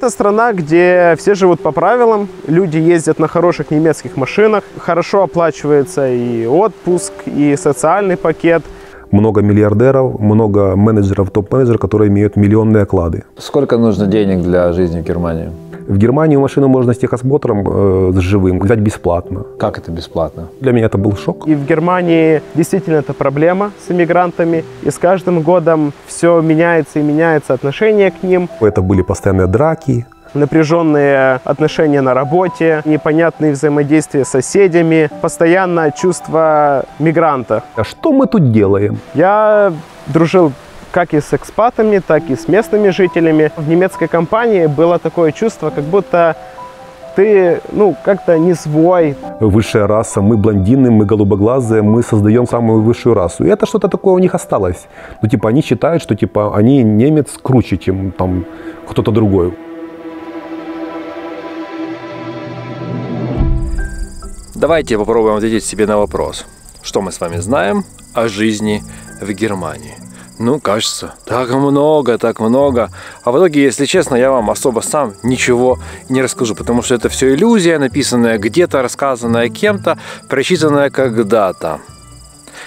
Это страна, где все живут по правилам, люди ездят на хороших немецких машинах, хорошо оплачивается и отпуск, и социальный пакет. Много миллиардеров, много менеджеров, топ-менеджеров, которые имеют миллионные оклады. Сколько нужно денег для жизни в Германии? В Германии машину можно с техосмотром, с живым, взять бесплатно. Как это бесплатно? Для меня это был шок. И в Германии действительно это проблема с иммигрантами. И с каждым годом все меняется и меняется отношение к ним. Это были постоянные драки. Напряженные отношения на работе, непонятные взаимодействия с соседями, постоянное чувство мигранта. А что мы тут делаем? Я дружил как и с экспатами, так и с местными жителями. В немецкой компании было такое чувство, как будто ты, как-то не свой. Высшая раса, мы блондины, мы голубоглазые, мы создаем самую высшую расу. И это что-то такое у них осталось. Они считают, что они немец круче, чем там кто-то другой. Давайте попробуем ответить себе на вопрос, что мы с вами знаем о жизни в Германии. Кажется, так много. А в итоге, если честно, я вам особо сам ничего не расскажу, потому что это все иллюзия, написанная где-то, рассказанная кем-то, прочитанная когда-то.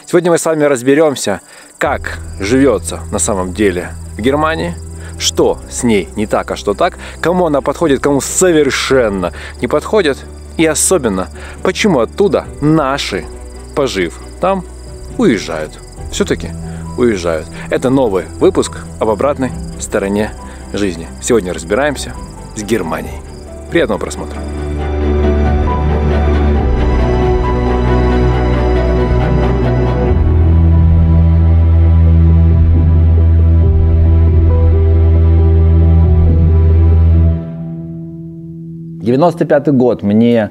Сегодня мы с вами разберемся, как живется на самом деле в Германии, что с ней не так, а что так, кому она подходит, кому совершенно не подходит, и особенно, почему оттуда наши, пожив там, уезжают. Все-таки уезжают. Это новый выпуск об обратной стороне жизни. Сегодня разбираемся с Германией. Приятного просмотра. '95 год, мне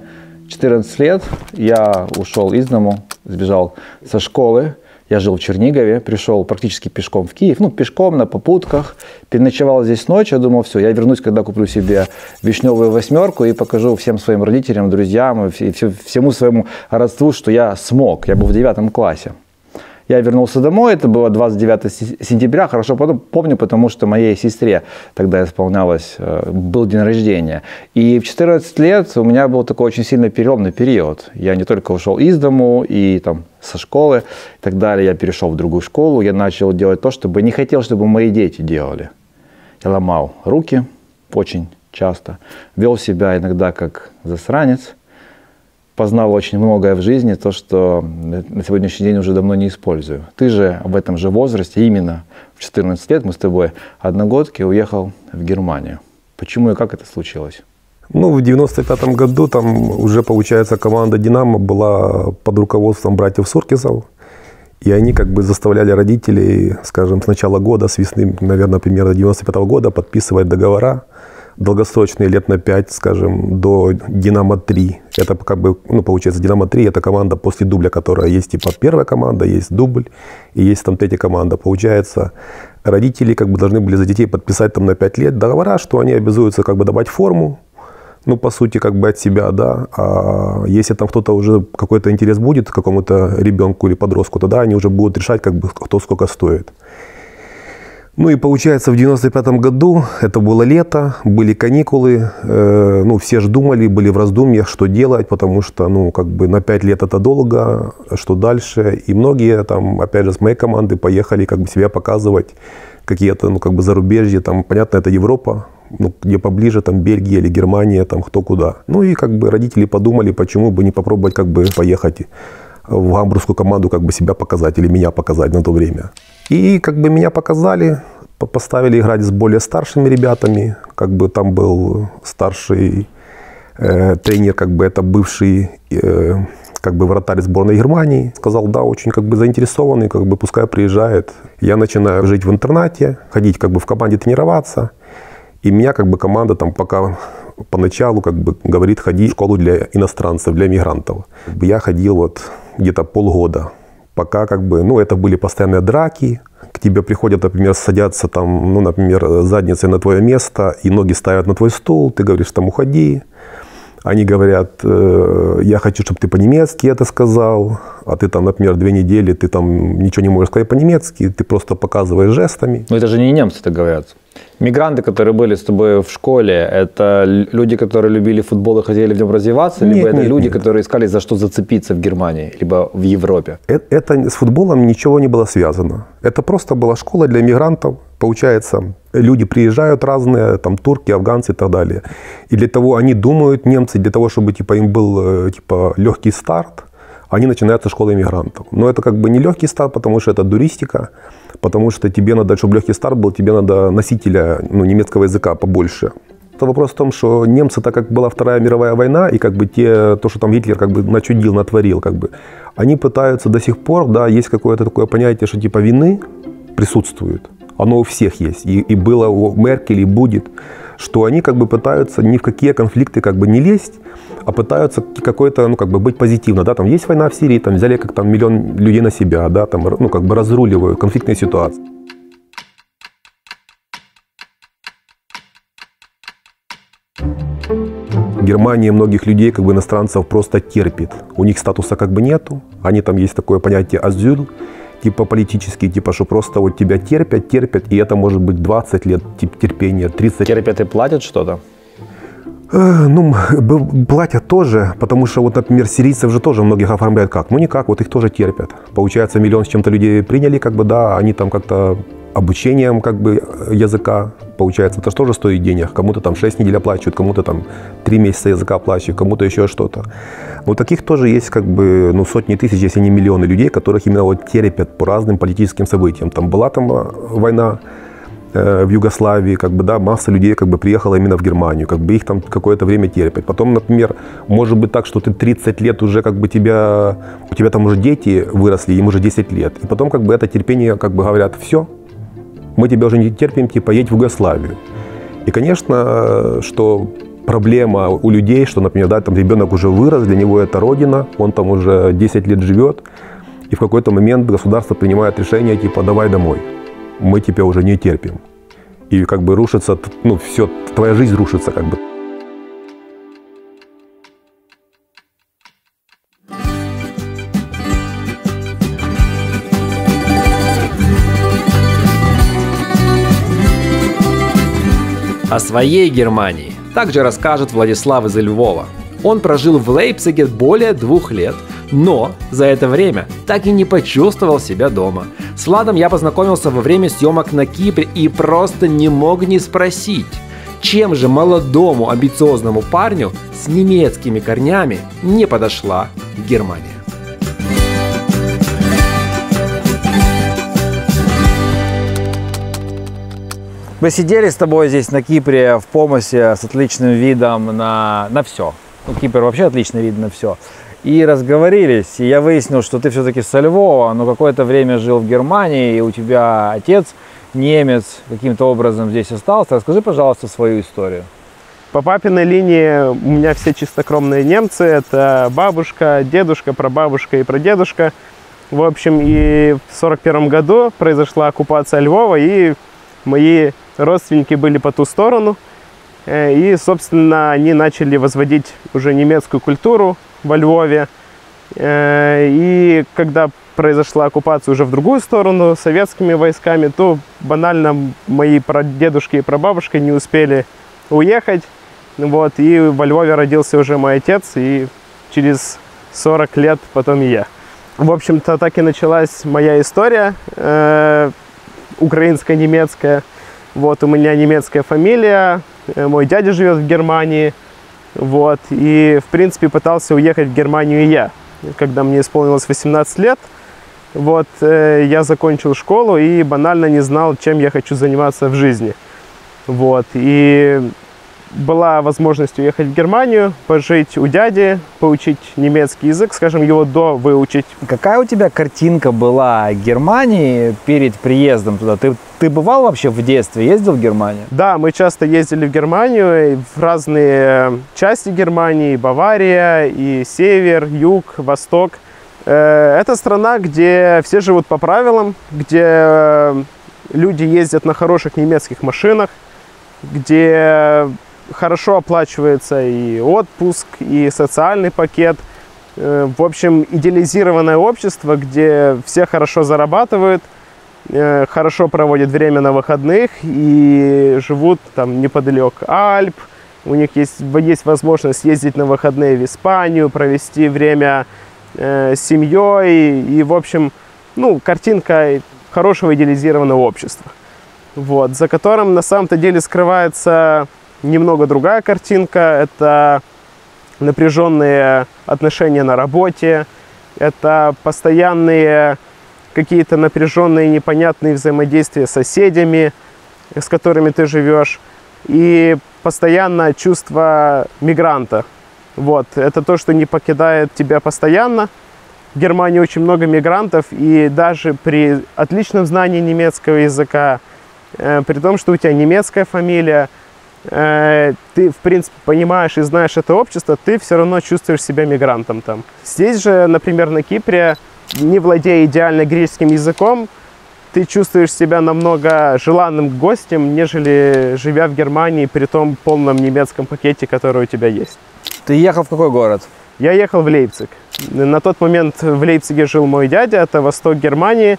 14 лет, я ушел из дому, сбежал со школы. Я жил в Чернигове, пришел практически пешком в Киев, пешком, на попутках, переночевал здесь ночь, я думал, все, я вернусь, когда куплю себе вишневую восьмерку и покажу всем своим родителям, друзьям и всему своему родству, что я смог, я был в 9 классе. Я вернулся домой, это было 29 сентября, хорошо помню, потому что моей сестре тогда исполнялось, был день рождения. И в 14 лет у меня был такой очень сильно переломный период. Я не только ушел из дому и со школы и так далее, я перешел в другую школу, я начал делать то, чтобы не хотел, чтобы мои дети делали. Я ломал руки очень часто, вел себя иногда как засранец. Познал очень многое в жизни, то, что на сегодняшний день уже давно не использую. Ты же в этом же возрасте, именно в 14 лет, мы с тобой одногодки, уехал в Германию. Почему и как это случилось? В 95-м году там уже, получается, команда «Динамо» была под руководством братьев Суркисов. И они заставляли родителей, скажем, с начала года, с весны, наверное, примерно 95-го года, подписывать договора. Долгосрочные лет на 5, скажем, до «Динамо-3». Это получается, «Динамо-3» — это команда после дубля, которая есть первая команда, есть дубль, и есть третья команда. Получается, родители должны были за детей подписать на 5 лет договора, что они обязуются давать форму, по сути, от себя, да. А если кто-то уже какой-то интерес будет к какому-то ребенку или подростку, тогда они уже будут решать, кто сколько стоит. И получается, в 95-м году, это было лето, были каникулы, все же думали, были в раздумьях, что делать, потому что, на 5 лет это долго, что дальше. И многие, опять же, с моей команды поехали, себя показывать, какие-то, зарубежья, понятно, это Европа, где поближе, Бельгия или Германия, кто куда. Родители подумали, почему бы не попробовать, поехать в гамбургскую команду, себя показать или меня показать на то время. И меня показали, поставили играть с более старшими ребятами. Там был старший тренер, это бывший вратарь сборной Германии. Сказал, да, очень заинтересованный, пускай приезжает. Я начинаю жить в интернате, ходить в команде тренироваться. И меня команда пока поначалу говорит, ходи в школу для иностранцев, для мигрантов. Я ходил где-то полгода. Пока это были постоянные драки, к тебе приходят, например, садятся например, задницей на твое место, и ноги ставят на твой стул, ты говоришь, уходи. Они говорят, я хочу, чтобы ты по-немецки это сказал, а ты там, например, 2 недели, ты там ничего не можешь сказать по-немецки, ты просто показываешь жестами. Но это же не немцы так говорят. Мигранты, которые были с тобой в школе, это люди, которые любили футбол и хотели в нем развиваться, либо люди, которые искали за что зацепиться в Германии, либо в Европе? Это с футболом ничего не было связано. Это просто была школа для мигрантов. Получается, люди приезжают разные, там турки, афганцы и так далее. И для того, они думают, немцы, для того, чтобы типа, им был типа, легкий старт, они начинают со школы иммигрантов. Но это как бы не легкий старт, потому что это дуристика, потому что тебе надо, чтобы легкий старт был, тебе надо носителя немецкого языка побольше. Это вопрос в том, что немцы, так как была Вторая мировая война, и как бы то, что там Гитлер как бы начудил, натворил, как бы, они пытаются до сих пор, да, есть какое-то такое понятие, что типа вины присутствует. Оно у всех есть, и было у Меркель, и будет, что они как бы пытаются ни в какие конфликты как бы не лезть, а пытаются какой-то, ну, как бы быть позитивно, да, там есть война в Сирии, там взяли как там 1 миллион людей на себя, да, там, ну, как бы разруливают конфликтные ситуации. Германия многих людей, как бы иностранцев, просто терпит, у них статуса как бы нету, они там есть такое понятие «азюль», типа политические, типа, что просто вот тебя терпят, терпят, и это может быть 20 лет терпения, 30. Терпят и платят что-то? Ну, платят тоже, потому что, вот, например, сирийцев же тоже многих оформляют как? Ну, никак, вот их тоже терпят. Получается, 1 миллион с чем-то людей приняли, как бы, да, они там как-то обучением, как бы, языка, получается, это же тоже стоит денег. Кому-то там 6 недель оплачивают, кому-то там 3 месяца языка оплачивают, кому-то еще что-то. Но таких тоже есть, как бы, ну, сотни тысяч, если не миллионы людей, которых именно вот терпят по разным политическим событиям. Там была там война в Югославии, как бы, да, масса людей, как бы, приехала именно в Германию, как бы, их там какое-то время терпят. Потом, например, может быть так, что ты 30 лет уже, как бы, у тебя там уже дети выросли, им уже 10 лет. И потом, как бы, это терпение, как бы, говорят, все, мы тебя уже не терпим, типа, едь в Югославию. И, конечно, что проблема у людей, что, например, да, там ребенок уже вырос, для него это родина, он там уже 10 лет живет, и в какой-то момент государство принимает решение, типа, давай домой, мы тебя уже не терпим. И как бы рушится, ну, все, твоя жизнь рушится, как бы. О своей Германии также расскажет Владислав из Львова. Он прожил в Лейпциге более 2 лет, но за это время так и не почувствовал себя дома. С Владом я познакомился во время съемок на Кипре и просто не мог не спросить, чем же молодому амбициозному парню с немецкими корнями не подошла Германия. Мы сидели с тобой здесь на Кипре в Помосе с отличным видом на все. Ну, Кипр вообще отлично видно на все. И разговорились, и я выяснил, что ты все-таки со Львова, но какое-то время жил в Германии, и у тебя отец немец каким-то образом здесь остался. Расскажи, пожалуйста, свою историю. По папиной линии у меня все чистокровные немцы. Это бабушка, дедушка, прабабушка и прадедушка. В общем, и в 1941 году произошла оккупация Львова, и мои родственники были по ту сторону, и, собственно, они начали возводить уже немецкую культуру во Львове. И когда произошла оккупация уже в другую сторону советскими войсками, то банально мои прадедушки и прабабушка не успели уехать. Вот, и во Львове родился уже мой отец, и через 40 лет потом и я. В общем-то, так и началась моя история украинско-немецкая. Вот, у меня немецкая фамилия, мой дядя живет в Германии, вот, и, в принципе, пытался уехать в Германию и я, когда мне исполнилось 18 лет, вот, я закончил школу и банально не знал, чем я хочу заниматься в жизни, вот, и была возможность уехать в Германию, пожить у дяди, поучить немецкий язык, скажем, его довыучить. Какая у тебя картинка была Германии перед приездом туда? Ты бывал вообще в детстве, ездил в Германию? Да, мы часто ездили в Германию, в разные части Германии, Бавария, и север, юг, восток. Это страна, где все живут по правилам, где люди ездят на хороших немецких машинах, где хорошо оплачивается и отпуск, и социальный пакет. В общем, идеализированное общество, где все хорошо зарабатывают, хорошо проводят время на выходных и живут там неподалек Альп. У них есть возможность ездить на выходные в Испанию, провести время с семьей. И, в общем, ну, картинка хорошего идеализированного общества. Вот, за которым на самом-то деле скрывается немного другая картинка. Это напряженные отношения на работе, это постоянные какие-то напряженные непонятные взаимодействия с соседями, с которыми ты живешь, и постоянное чувство мигранта. Вот, это то, что не покидает тебя постоянно. В Германии очень много мигрантов, и даже при отличном знании немецкого языка, при том, что у тебя немецкая фамилия, ты, в принципе, понимаешь и знаешь это общество, ты все равно чувствуешь себя мигрантом там. Здесь же, например, на Кипре, не владея идеально греческим языком, ты чувствуешь себя намного желанным гостем, нежели живя в Германии при том полном немецком пакете, который у тебя есть. Ты ехал в какой город? Я ехал в Лейпциг. На тот момент в Лейпциге жил мой дядя, это восток Германии.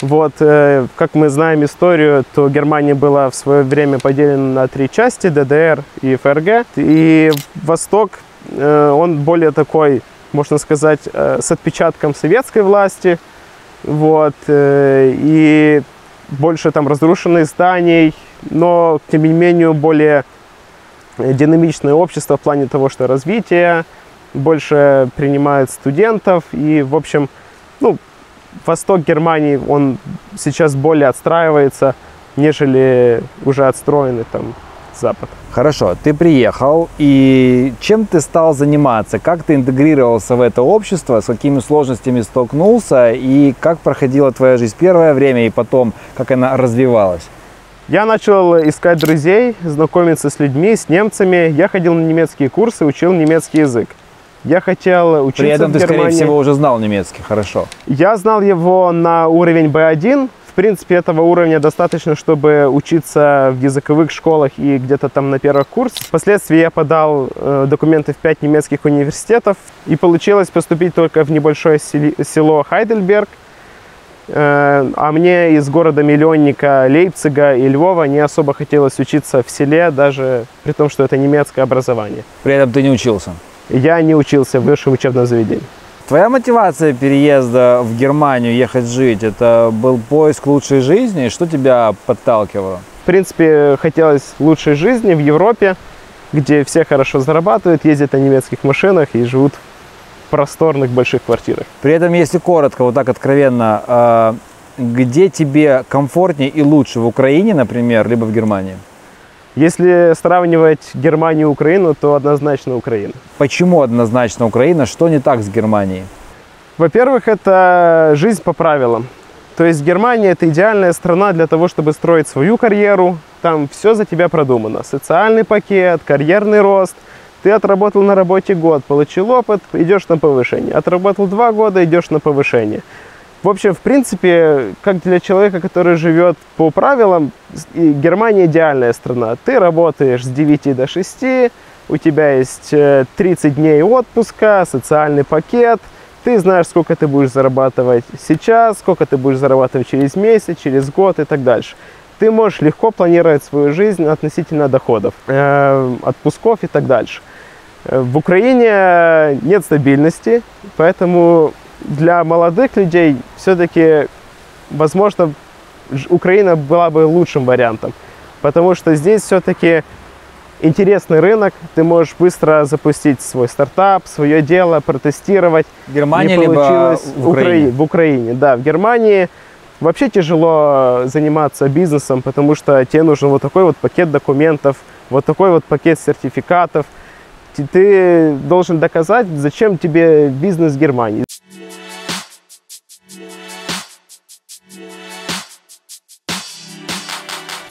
Вот, как мы знаем историю, то Германия была в свое время поделена на три части: ДДР и ФРГ. И восток, он более такой, можно сказать, с отпечатком советской власти, вот, и больше там разрушенных зданий, но, тем не менее, более динамичное общество в плане того, что развитие, больше принимает студентов, и, в общем, ну, восток Германии, он сейчас более отстраивается, нежели уже отстроенный там запад. Хорошо, ты приехал, и чем ты стал заниматься? Как ты интегрировался в это общество? С какими сложностями столкнулся? И как проходила твоя жизнь первое время и потом, как она развивалась? Я начал искать друзей, знакомиться с людьми, с немцами. Я ходил на немецкие курсы, учил немецкий язык. Я хотел учиться в Германии. При этом ты, скорее всего, уже знал немецкий, хорошо. Я знал его на уровень B1. В принципе, этого уровня достаточно, чтобы учиться в языковых школах и где-то там на первых курсах. Впоследствии я подал документы в 5 немецких университетов. И получилось поступить только в небольшое село Хайдельберг. А мне из города-миллионника Лейпцига и Львова не особо хотелось учиться в селе, даже при том, что это немецкое образование. При этом ты не учился? Я не учился в высшем учебном заведении. Твоя мотивация переезда в Германию, ехать жить, это был поиск лучшей жизни? Что тебя подталкивало? В принципе, хотелось лучшей жизни в Европе, где все хорошо зарабатывают, ездят на немецких машинах и живут в просторных больших квартирах. При этом, если коротко, вот так откровенно, где тебе комфортнее и лучше, в Украине, например, либо в Германии? Если сравнивать Германию и Украину, то однозначно Украина. Почему однозначно Украина? Что не так с Германией? Во-первых, это жизнь по правилам. То есть Германия – это идеальная страна для того, чтобы строить свою карьеру. Там все за тебя продумано. Социальный пакет, карьерный рост. Ты отработал на работе год, получил опыт, идешь на повышение. Отработал 2 года, идешь на повышение. В общем, в принципе, как для человека, который живет по правилам, Германия идеальная страна. Ты работаешь с 9 до 6, у тебя есть 30 дней отпуска, социальный пакет, ты знаешь, сколько ты будешь зарабатывать сейчас, сколько ты будешь зарабатывать через месяц, через год и так дальше. Ты можешь легко планировать свою жизнь относительно доходов, отпусков и так дальше. В Украине нет стабильности, поэтому... Для молодых людей все-таки, возможно, Украина была бы лучшим вариантом, потому что здесь все-таки интересный рынок, ты можешь быстро запустить свой стартап, свое дело, протестировать. Германия не получилось либо в Украине? В Украине, да. В Германии вообще тяжело заниматься бизнесом, потому что тебе нужен вот такой вот пакет документов, вот такой вот пакет сертификатов. Ты должен доказать, зачем тебе бизнес в Германии.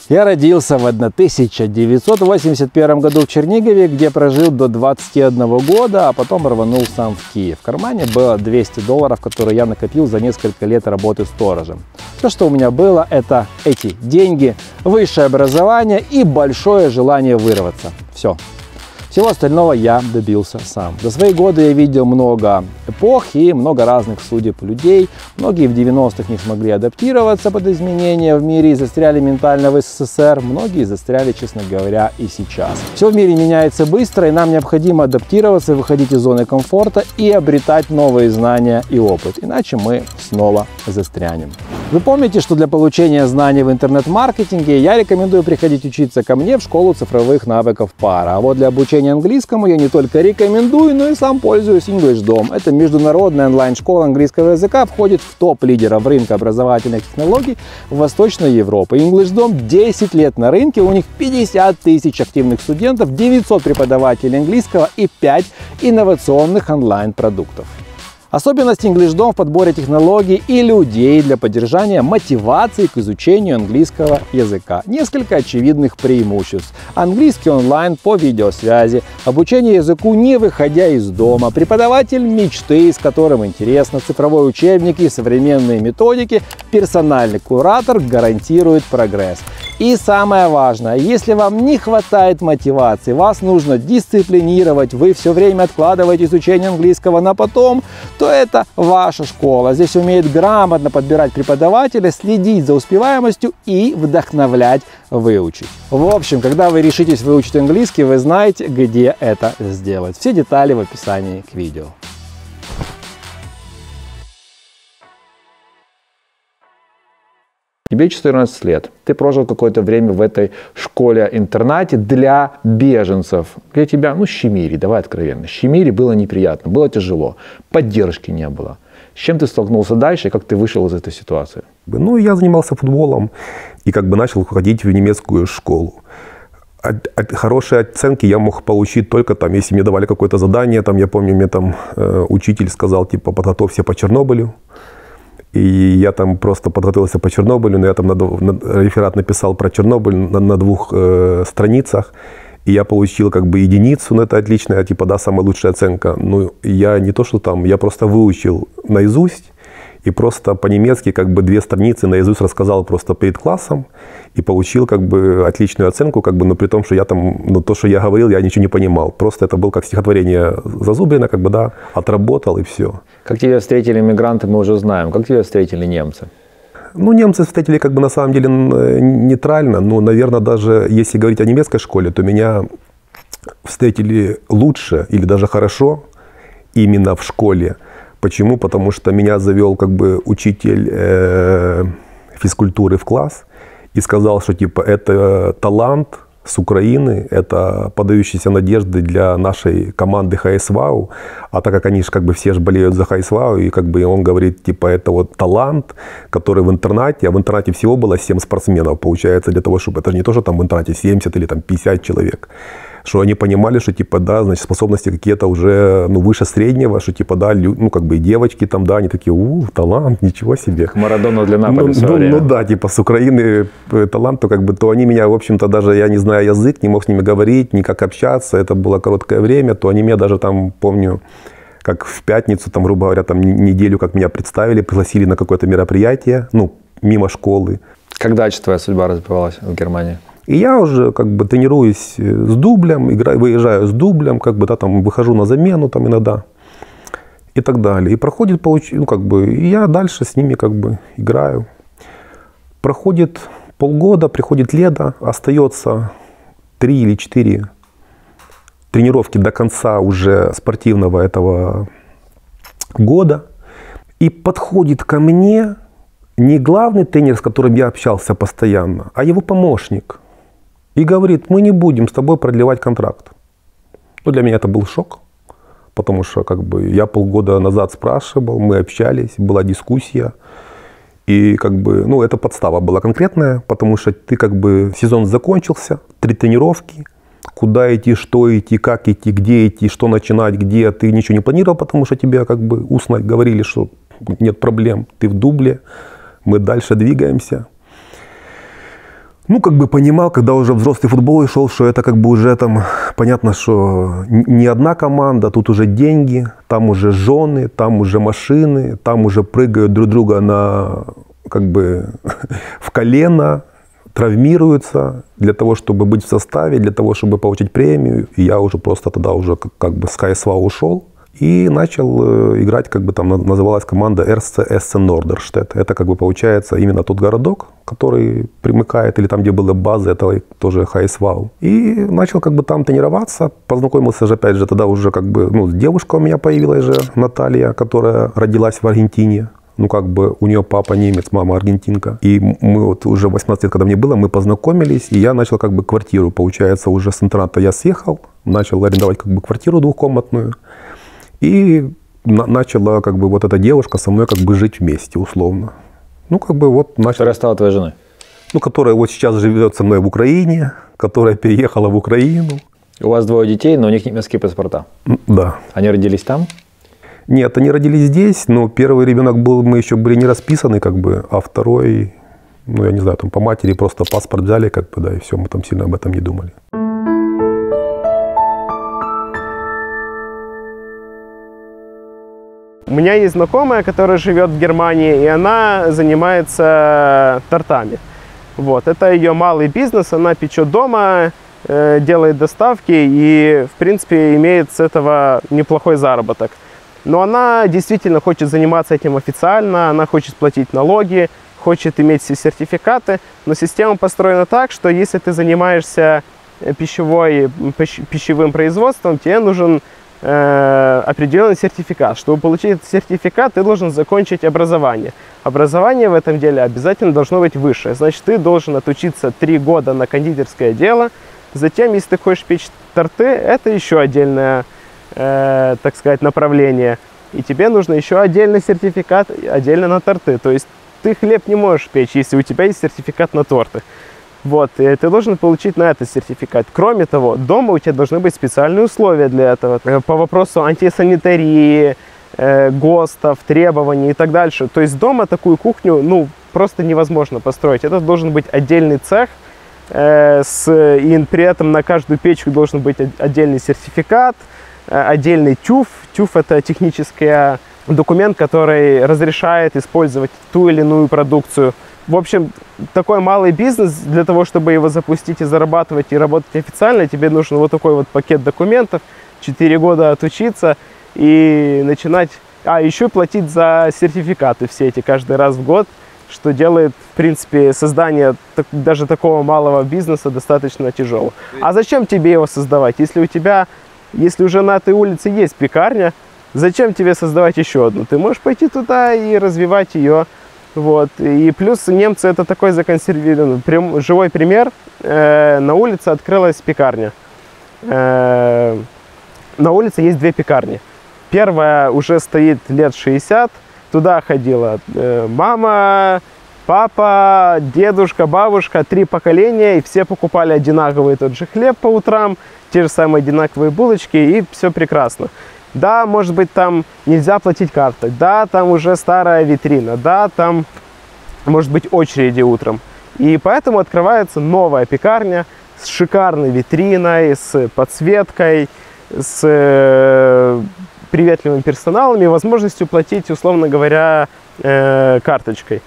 Я родился в 1981 году в Чернигове, где прожил до 21 года, а потом рванул сам в Киев. В кармане было $200, которые я накопил за несколько лет работы сторожем. Все, что у меня было, это эти деньги, высшее образование и большое желание вырваться. Все. Всего остального я добился сам. За свои годы я видел много эпох и много разных судеб людей. Многие в 90-х не смогли адаптироваться под изменения в мире и застряли ментально в СССР. Многие застряли, честно говоря, и сейчас. Все в мире меняется быстро, и нам необходимо адаптироваться, выходить из зоны комфорта и обретать новые знания и опыт. Иначе мы снова застрянем. Вы помните, что для получения знаний в интернет-маркетинге я рекомендую приходить учиться ко мне в школу цифровых навыков пара. А вот для обучения английскому я не только рекомендую, но и сам пользуюсь EnglishDom. Это международная онлайн-школа английского языка, входит в топ лидеров рынка образовательных технологий в Восточной Европе. EnglishDom 10 лет на рынке, у них 50 тысяч активных студентов, 900 преподавателей английского и 5 инновационных онлайн-продуктов. Особенность EnglishDom в подборе технологий и людей для поддержания мотивации к изучению английского языка. Несколько очевидных преимуществ. Английский онлайн по видеосвязи, обучение языку не выходя из дома, преподаватель мечты, с которым интересно, цифровой учебник и современные методики, персональный куратор гарантирует прогресс. И самое важное, если вам не хватает мотивации, вас нужно дисциплинировать, вы все время откладываете изучение английского на потом, то это ваша школа. Здесь умеет грамотно подбирать преподавателя, следить за успеваемостью и вдохновлять выучить. В общем, когда вы решитесь выучить английский, вы знаете, где это сделать. Все детали в описании к видео. Тебе 14 лет, ты прожил какое-то время в этой школе-интернате для беженцев. Для тебя, ну, щемили, давай откровенно, щемили, было неприятно, было тяжело, поддержки не было. С чем ты столкнулся дальше, как ты вышел из этой ситуации? Ну, я занимался футболом и как бы начал ходить в немецкую школу. Хорошие оценки я мог получить только там, если мне давали какое-то задание, там, я помню, мне там учитель сказал, типа, подготовься по Чернобылю. И я там просто подготовился по Чернобылю, но я там реферат написал про Чернобыль на двух страницах. И я получил как бы единицу, но это отличная, типа, да, самая лучшая оценка. Ну, я не то, что там, я просто выучил наизусть и просто по-немецки как бы две страницы наизусть рассказал просто перед классом и получил как бы отличную оценку, как бы, но при том, что я там, ну, то, что я говорил, я ничего не понимал. Просто это было как стихотворение зазубрено, как бы, да, отработал и все. Как тебя встретили мигранты, мы уже знаем. Как тебя встретили немцы? Ну, немцы встретили как бы на самом деле нейтрально. Ну, наверное, даже если говорить о немецкой школе, то меня встретили лучше или даже хорошо именно в школе. Почему? Потому что меня завел как бы учитель физкультуры в класс и сказал, что типа это талант с Украины, это подающиеся надежды для нашей команды HSV, а так как они же как бы все же болеют за HSV, и как бы он говорит, типа, это вот талант, который в интернате, а в интернате всего было 7 спортсменов, получается, для того, чтобы, это же не то, что там в интернате 70 или там 50 человек, что они понимали, что, типа, да, значит, способности какие-то уже, ну, выше среднего, что, типа, да, ну, как бы и девочки там, да, они такие, талант, ничего себе. Марадона для Наполи в свое время. Ну, да, типа, с Украины талант, то, как бы, то они меня, в общем-то, даже, я не знаю язык, не мог с ними говорить, никак общаться, это было короткое время, то они меня даже там, помню, как в пятницу, там, грубо говоря, там, неделю, как меня представили, пригласили на какое-то мероприятие, ну, мимо школы. Как дальше твоя судьба развивалась в Германии? И я уже как бы тренируюсь с дублем, выезжаю с дублем, как бы, да, там, выхожу на замену там иногда и так далее. И проходит, ну, как бы, и я дальше с ними как бы играю. Проходит полгода, приходит лето, остается 3 или 4 тренировки до конца уже спортивного этого года. И подходит ко мне не главный тренер, с которым я общался постоянно, а его помощник. И говорит, мы не будем с тобой продлевать контракт. Ну, для меня это был шок, потому что как бы я полгода назад спрашивал, мы общались, была дискуссия. И как бы, ну, это подстава была конкретная, потому что ты как бы, сезон закончился, 3 тренировки, куда идти, что идти, как идти, где идти, что начинать, где, ты ничего не планировал, потому что тебе как бы устно говорили, что нет проблем, ты в дубле, мы дальше двигаемся. Ну, как бы понимал, когда уже взрослый футбол и шел, что это как бы уже там, понятно, что не одна команда, тут уже деньги, там уже жены, там уже машины, там уже прыгают друг друга на, как бы, в колено, травмируются для того, чтобы быть в составе, для того, чтобы получить премию. И я уже просто тогда уже как бы с ХСВ ушел и начал играть, как бы там называлась команда РСЦ Нордерштедт. Это как бы получается именно тот городок, который примыкает, или там, где была база этого тоже ХСВ. И начал как бы там тренироваться, познакомился же опять же тогда уже как бы, ну, девушка у меня появилась же, Наталья, которая родилась в Аргентине. Ну, как бы у нее папа немец, мама аргентинка. И мы вот уже 18 лет, когда мне было, мы познакомились. И я начал как бы квартиру, получается, уже с интерната я съехал. Начал арендовать как бы квартиру двухкомнатную. И начала как бы вот эта девушка со мной как бы жить вместе, условно. Ну, как бы вот... Которая стала твоей женой? Ну, которая вот сейчас живет со мной в Украине, которая переехала в Украину. У вас двое детей, но у них немецкие паспорта? Да. Они родились там? Нет, они родились здесь, но первый ребенок был, мы еще были не расписаны, как бы, а второй, ну, я не знаю, там по матери просто паспорт взяли, как бы, да, и все, мы там сильно об этом не думали. У меня есть знакомая, которая живет в Германии, и она занимается тортами. Вот, это ее малый бизнес, она печет дома, делает доставки и, в принципе, имеет с этого неплохой заработок. Но она действительно хочет заниматься этим официально, она хочет платить налоги, хочет иметь все сертификаты, но система построена так, что если ты занимаешься пищевым производством, тебе нужен определенный сертификат. Чтобы получить этот сертификат, ты должен закончить образование. Образование в этом деле обязательно должно быть высшее, значит, ты должен отучиться 3 года на кондитерское дело, затем, если ты хочешь печь торты, это еще отдельная, так сказать, направление, и тебе нужно еще отдельный сертификат отдельно на торты, то есть ты хлеб не можешь печь, если у тебя есть сертификат на торты. Вот, и ты должен получить на этот сертификат. Кроме того, дома у тебя должны быть специальные условия для этого по вопросу антисанитарии, ГОСТов, требований и так дальше. То есть дома такую кухню, ну, просто невозможно построить. Это должен быть отдельный цех, и при этом на каждую печку должен быть отдельный сертификат, отдельный ТЮФ. ТЮФ – это технический документ, который разрешает использовать ту или иную продукцию. В общем, такой малый бизнес, для того, чтобы его запустить и зарабатывать, и работать официально, тебе нужен вот такой вот пакет документов, 4 года отучиться и начинать... А, еще платить за сертификаты все эти каждый раз в год, что делает, в принципе, создание даже такого малого бизнеса достаточно тяжелым. А зачем тебе его создавать, если у тебя... Если уже на этой улице есть пекарня, зачем тебе создавать еще одну? Ты можешь пойти туда и развивать ее. Вот. И плюс немцы это такой законсервированный, живой пример. На улице открылась пекарня. На улице есть 2 пекарни. Первая уже стоит лет 60. Туда ходила мама, папа, дедушка, бабушка, 3 поколения. И все покупали одинаковый тот же хлеб по утрам. Те же самые одинаковые булочки, и все прекрасно. Да, может быть, там нельзя платить картой, да, там уже старая витрина, да, там, может быть, очереди утром. И поэтому открывается новая пекарня с шикарной витриной, с подсветкой, с приветливым персоналом и возможностью платить, условно говоря, карточкой.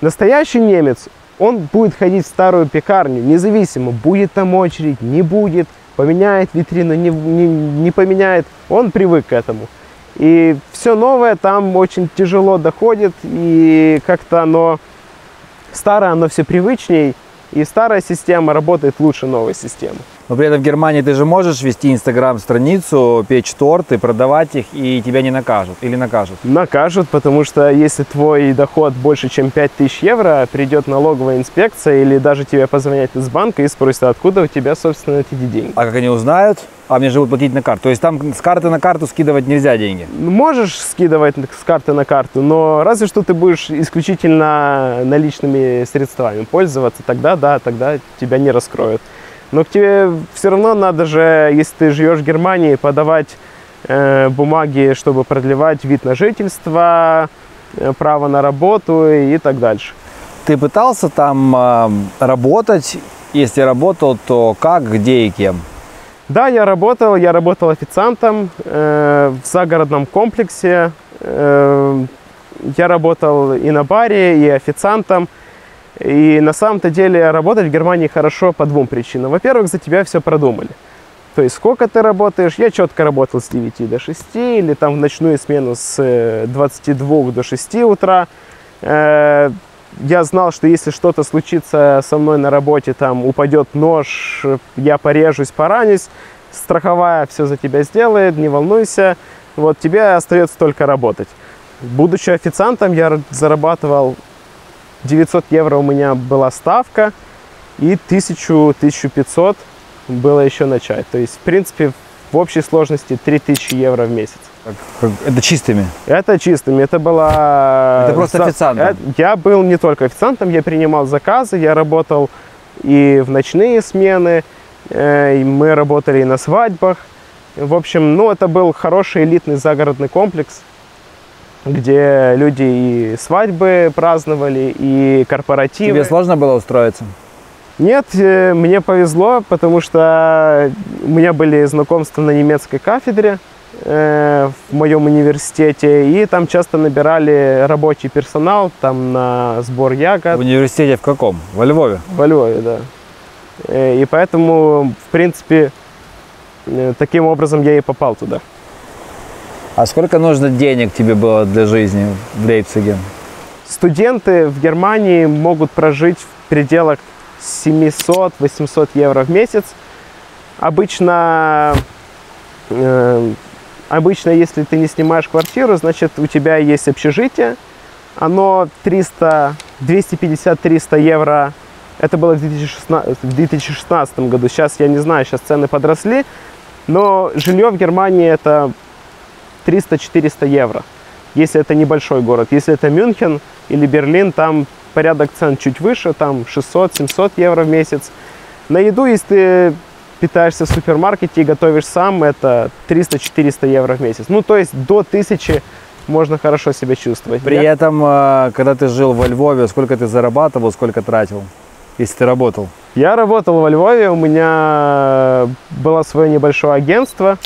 Настоящий немец, он будет ходить в старую пекарню, независимо, будет там очередь, не будет, поменяет витрину, не поменяет. Он привык к этому. И все новое там очень тяжело доходит, и как-то оно старое, оно все привычней, и старая система работает лучше новой системы. Но при этом в Германии ты же можешь вести инстаграм-страницу, печь торты, продавать их, и тебя не накажут? Или накажут? Накажут, потому что если твой доход больше, чем 5000 евро, придет налоговая инспекция или даже тебе позвонят из банка и спросят, откуда у тебя, собственно, эти деньги. А как они узнают? А мне же будут платить на карту. То есть там с карты на карту скидывать нельзя деньги? Можешь скидывать с карты на карту, но разве что ты будешь исключительно наличными средствами пользоваться, тогда да, тогда тебя не раскроют. Но к тебе все равно надо же, если ты живешь в Германии, подавать бумаги, чтобы продлевать вид на жительство, право на работу и так дальше. Ты пытался там работать? Если работал, то как, где и кем? Да, я работал официантом в загородном комплексе. Я работал и на баре, и официантом. И на самом-то деле работать в Германии хорошо по двум причинам. Во-первых, за тебя все продумали. То есть сколько ты работаешь. Я четко работал с 9 до 6, или там в ночную смену с 22 до 6 утра. Я знал, что если что-то случится со мной на работе, там упадет нож, я порежусь, поранюсь, страховая все за тебя сделает, не волнуйся. Вот тебе остается только работать. Будучи официантом, я зарабатывал 900 евро у меня была ставка, и 1000-1500 было еще на чай. То есть, в принципе, в общей сложности 3000 евро в месяц. Это чистыми? Это чистыми. Это была... Это просто официантом? Я был не только официантом, я принимал заказы, я работал и в ночные смены, и мы работали и на свадьбах. В общем, ну, это был хороший элитный загородный комплекс, где люди и свадьбы праздновали, и корпоративы. Тебе сложно было устроиться? Нет, мне повезло, потому что у меня были знакомства на немецкой кафедре в моем университете, и там часто набирали рабочий персонал, там на сбор ягод. В университете в каком? Во Львове? Во Львове, да. И поэтому, в принципе, таким образом я и попал туда. А сколько нужно денег тебе было для жизни в Лейпциге? Студенты в Германии могут прожить в пределах 700-800 евро в месяц. Обычно, если ты не снимаешь квартиру, значит, у тебя есть общежитие. Оно 250-300 евро. Это было в 2016 году. Сейчас, я не знаю, сейчас цены подросли. Но жилье в Германии это... 300-400 евро, если это небольшой город. Если это Мюнхен или Берлин, там порядок цен чуть выше, там 600-700 евро в месяц. На еду, если ты питаешься в супермаркете и готовишь сам, это 300-400 евро в месяц. Ну, то есть до 1000 можно хорошо себя чувствовать. При этом, когда ты жил во Львове, сколько ты зарабатывал, сколько тратил, если ты работал? Я работал во Львове, у меня было свое небольшое агентство.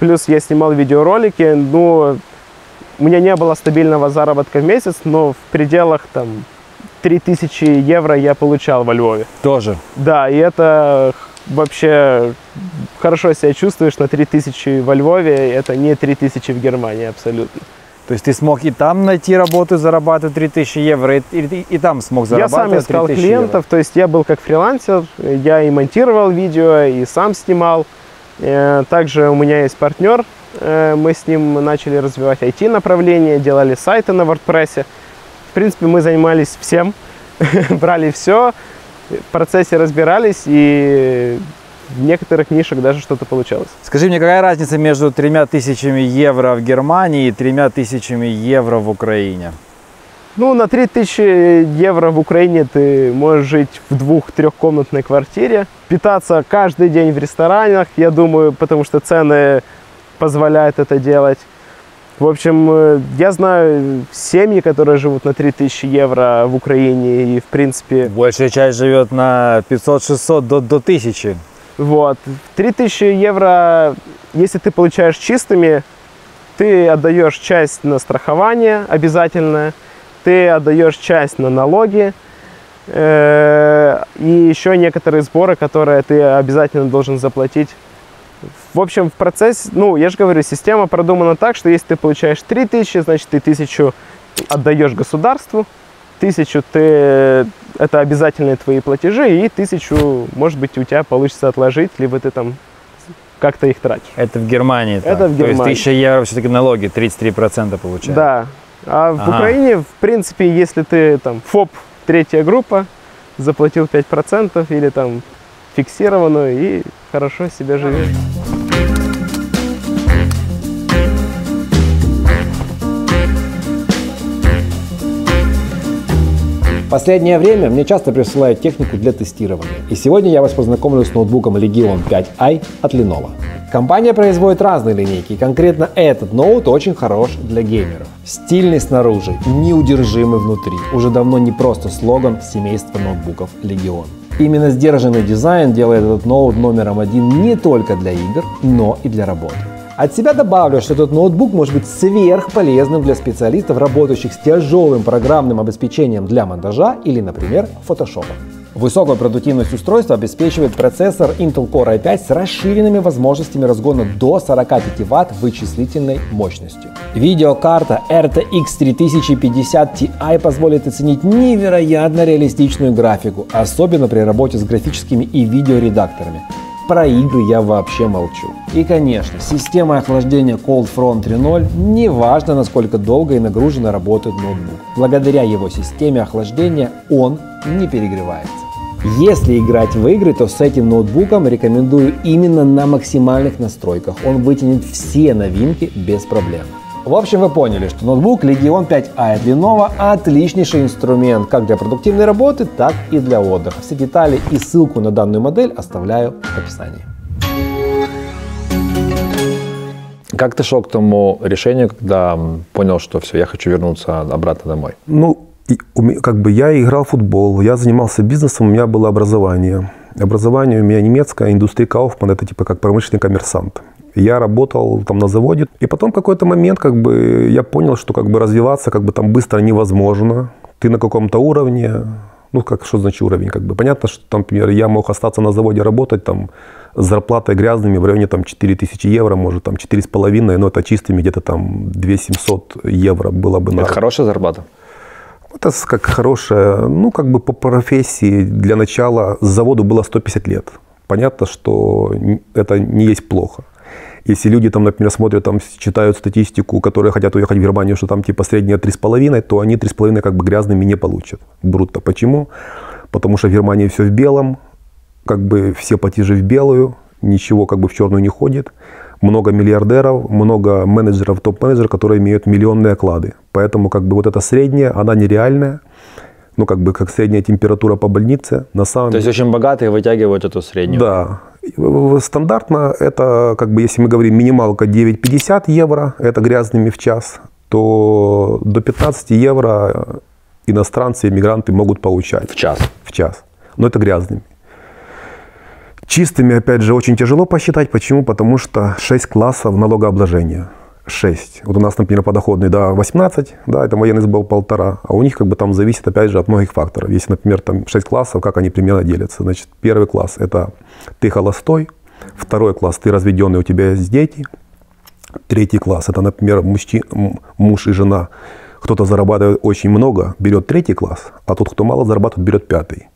Плюс я снимал видеоролики, ну, у меня не было стабильного заработка в месяц, но в пределах там 3000 евро я получал во Львове. Тоже? Да, и это вообще хорошо себя чувствуешь на 3000 во Львове, это не 3000 в Германии абсолютно. То есть ты смог и там найти работу, зарабатывать 3000 евро, и там смог зарабатывать? Я сам искал клиентов, евро. То есть я был как фрилансер, я и монтировал видео, и сам снимал. Также у меня есть партнер, мы с ним начали развивать IT-направление, делали сайты на WordPress. В принципе, мы занимались всем, брали все, в процессе разбирались, и в некоторых нишах даже что-то получалось. Скажи мне, какая разница между 3000 евро в Германии и 3000 евро в Украине? Ну, на 3000 евро в Украине ты можешь жить в 2-3-комнатной квартире, питаться каждый день в ресторанах, я думаю, потому что цены позволяют это делать. В общем, я знаю семьи, которые живут на 3000 евро в Украине, и, в принципе... Большая часть живет на 500-600 до 1000. Вот. 3000 евро, если ты получаешь чистыми, ты отдаешь часть на страхование обязательное, ты отдаешь часть на налоги и еще некоторые сборы, которые ты обязательно должен заплатить. В общем, в процессе, ну, я же говорю, система продумана так, что если ты получаешь 3000, значит, ты 1000 отдаешь государству, 1000 ты, это обязательные твои платежи, и 1000, может быть, у тебя получится отложить, либо ты там как-то их тратишь. Это в Германии. Это в Германии. То есть 1000 евро все-таки налоги, 33% получаешь. Да. А в Украине, в принципе, если ты там ФОП, третья группа, заплатил 5% или там фиксированную и хорошо себя живешь. В последнее время мне часто присылают технику для тестирования. И сегодня я вас познакомлю с ноутбуком Legion 5i от Lenovo. Компания производит разные линейки, и конкретно этот ноут очень хорош для геймеров. Стильный снаружи, неудержимый внутри. Уже давно не просто слоган семейства ноутбуков Legion. Именно сдержанный дизайн делает этот ноут номером 1 не только для игр, но и для работы. От себя добавлю, что этот ноутбук может быть сверхполезным для специалистов, работающих с тяжелым программным обеспечением для монтажа или, например, Photoshop. Высокую продуктивность устройства обеспечивает процессор Intel Core i5 с расширенными возможностями разгона до 45 Вт вычислительной мощностью. Видеокарта RTX 3050 Ti позволит оценить невероятно реалистичную графику, особенно при работе с графическими и видеоредакторами. Про игры я вообще молчу. И, конечно, система охлаждения Cold Front 3.0, неважно, насколько долго и нагруженно работает ноутбук. Благодаря его системе охлаждения он не перегревается. Если играть в игры, то с этим ноутбуком рекомендую именно на максимальных настройках. Он вытянет все новинки без проблем. В общем, вы поняли, что ноутбук Legion 5i от Lenovo отличнейший инструмент как для продуктивной работы, так и для отдыха. Все детали и ссылку на данную модель оставляю в описании. Как ты шел к тому решению, когда понял, что все, я хочу вернуться обратно домой? Ну, как бы я играл в футбол, я занимался бизнесом, у меня было образование. Образование у меня немецкое, индустрия Кауфман, это типа как промышленный коммерсант. Я работал там на заводе. И потом в какой-то момент как бы я понял, что как бы развиваться как бы там быстро невозможно. Ты на каком-то уровне. Ну, как, что значит уровень? Как бы понятно, что там, например, я мог остаться на заводе работать там с зарплатой грязными в районе там 4000 евро, может там 4,5, но это чистыми где-то там 2700 евро было бы. Это хорошая зарплата? Это как хорошая, ну, как бы по профессии для начала заводу было 150 лет. Понятно, что это не есть плохо. Если люди, там, например, смотрят, там, читают статистику, которые хотят уехать в Германию, что там типа средняя 3,5, то они 3,5 как бы грязными не получат. Брутто. Почему? Потому что в Германии все в белом, как бы все платежи в белую, ничего как бы в черную не ходит. Много миллиардеров, много менеджеров, топ-менеджеров, которые имеют миллионные оклады. Поэтому как бы вот эта средняя, она нереальная. Ну, как бы, как средняя температура по больнице. На самом... То есть очень богатые вытягивают эту среднюю. Да. Стандартно это, как бы, если мы говорим, минималка 9,50 евро, это грязными в час, то до 15 евро иностранцы, иммигранты могут получать. В час? В час. Но это грязными. Чистыми, опять же, очень тяжело посчитать. Почему? Потому что 6 классов налогообложения. 6. Вот у нас, например, подоходный, да, 18, да, это военный сбор 1,5, а у них как бы там зависит, опять же, от многих факторов. Если, например, там 6 классов, как они примерно делятся? Значит, первый класс – это ты холостой, второй класс – ты разведенный, у тебя есть дети, третий класс – это, например, муж и жена. Кто-то зарабатывает очень много, берет третий класс, а тот, кто мало зарабатывает, берет пятый.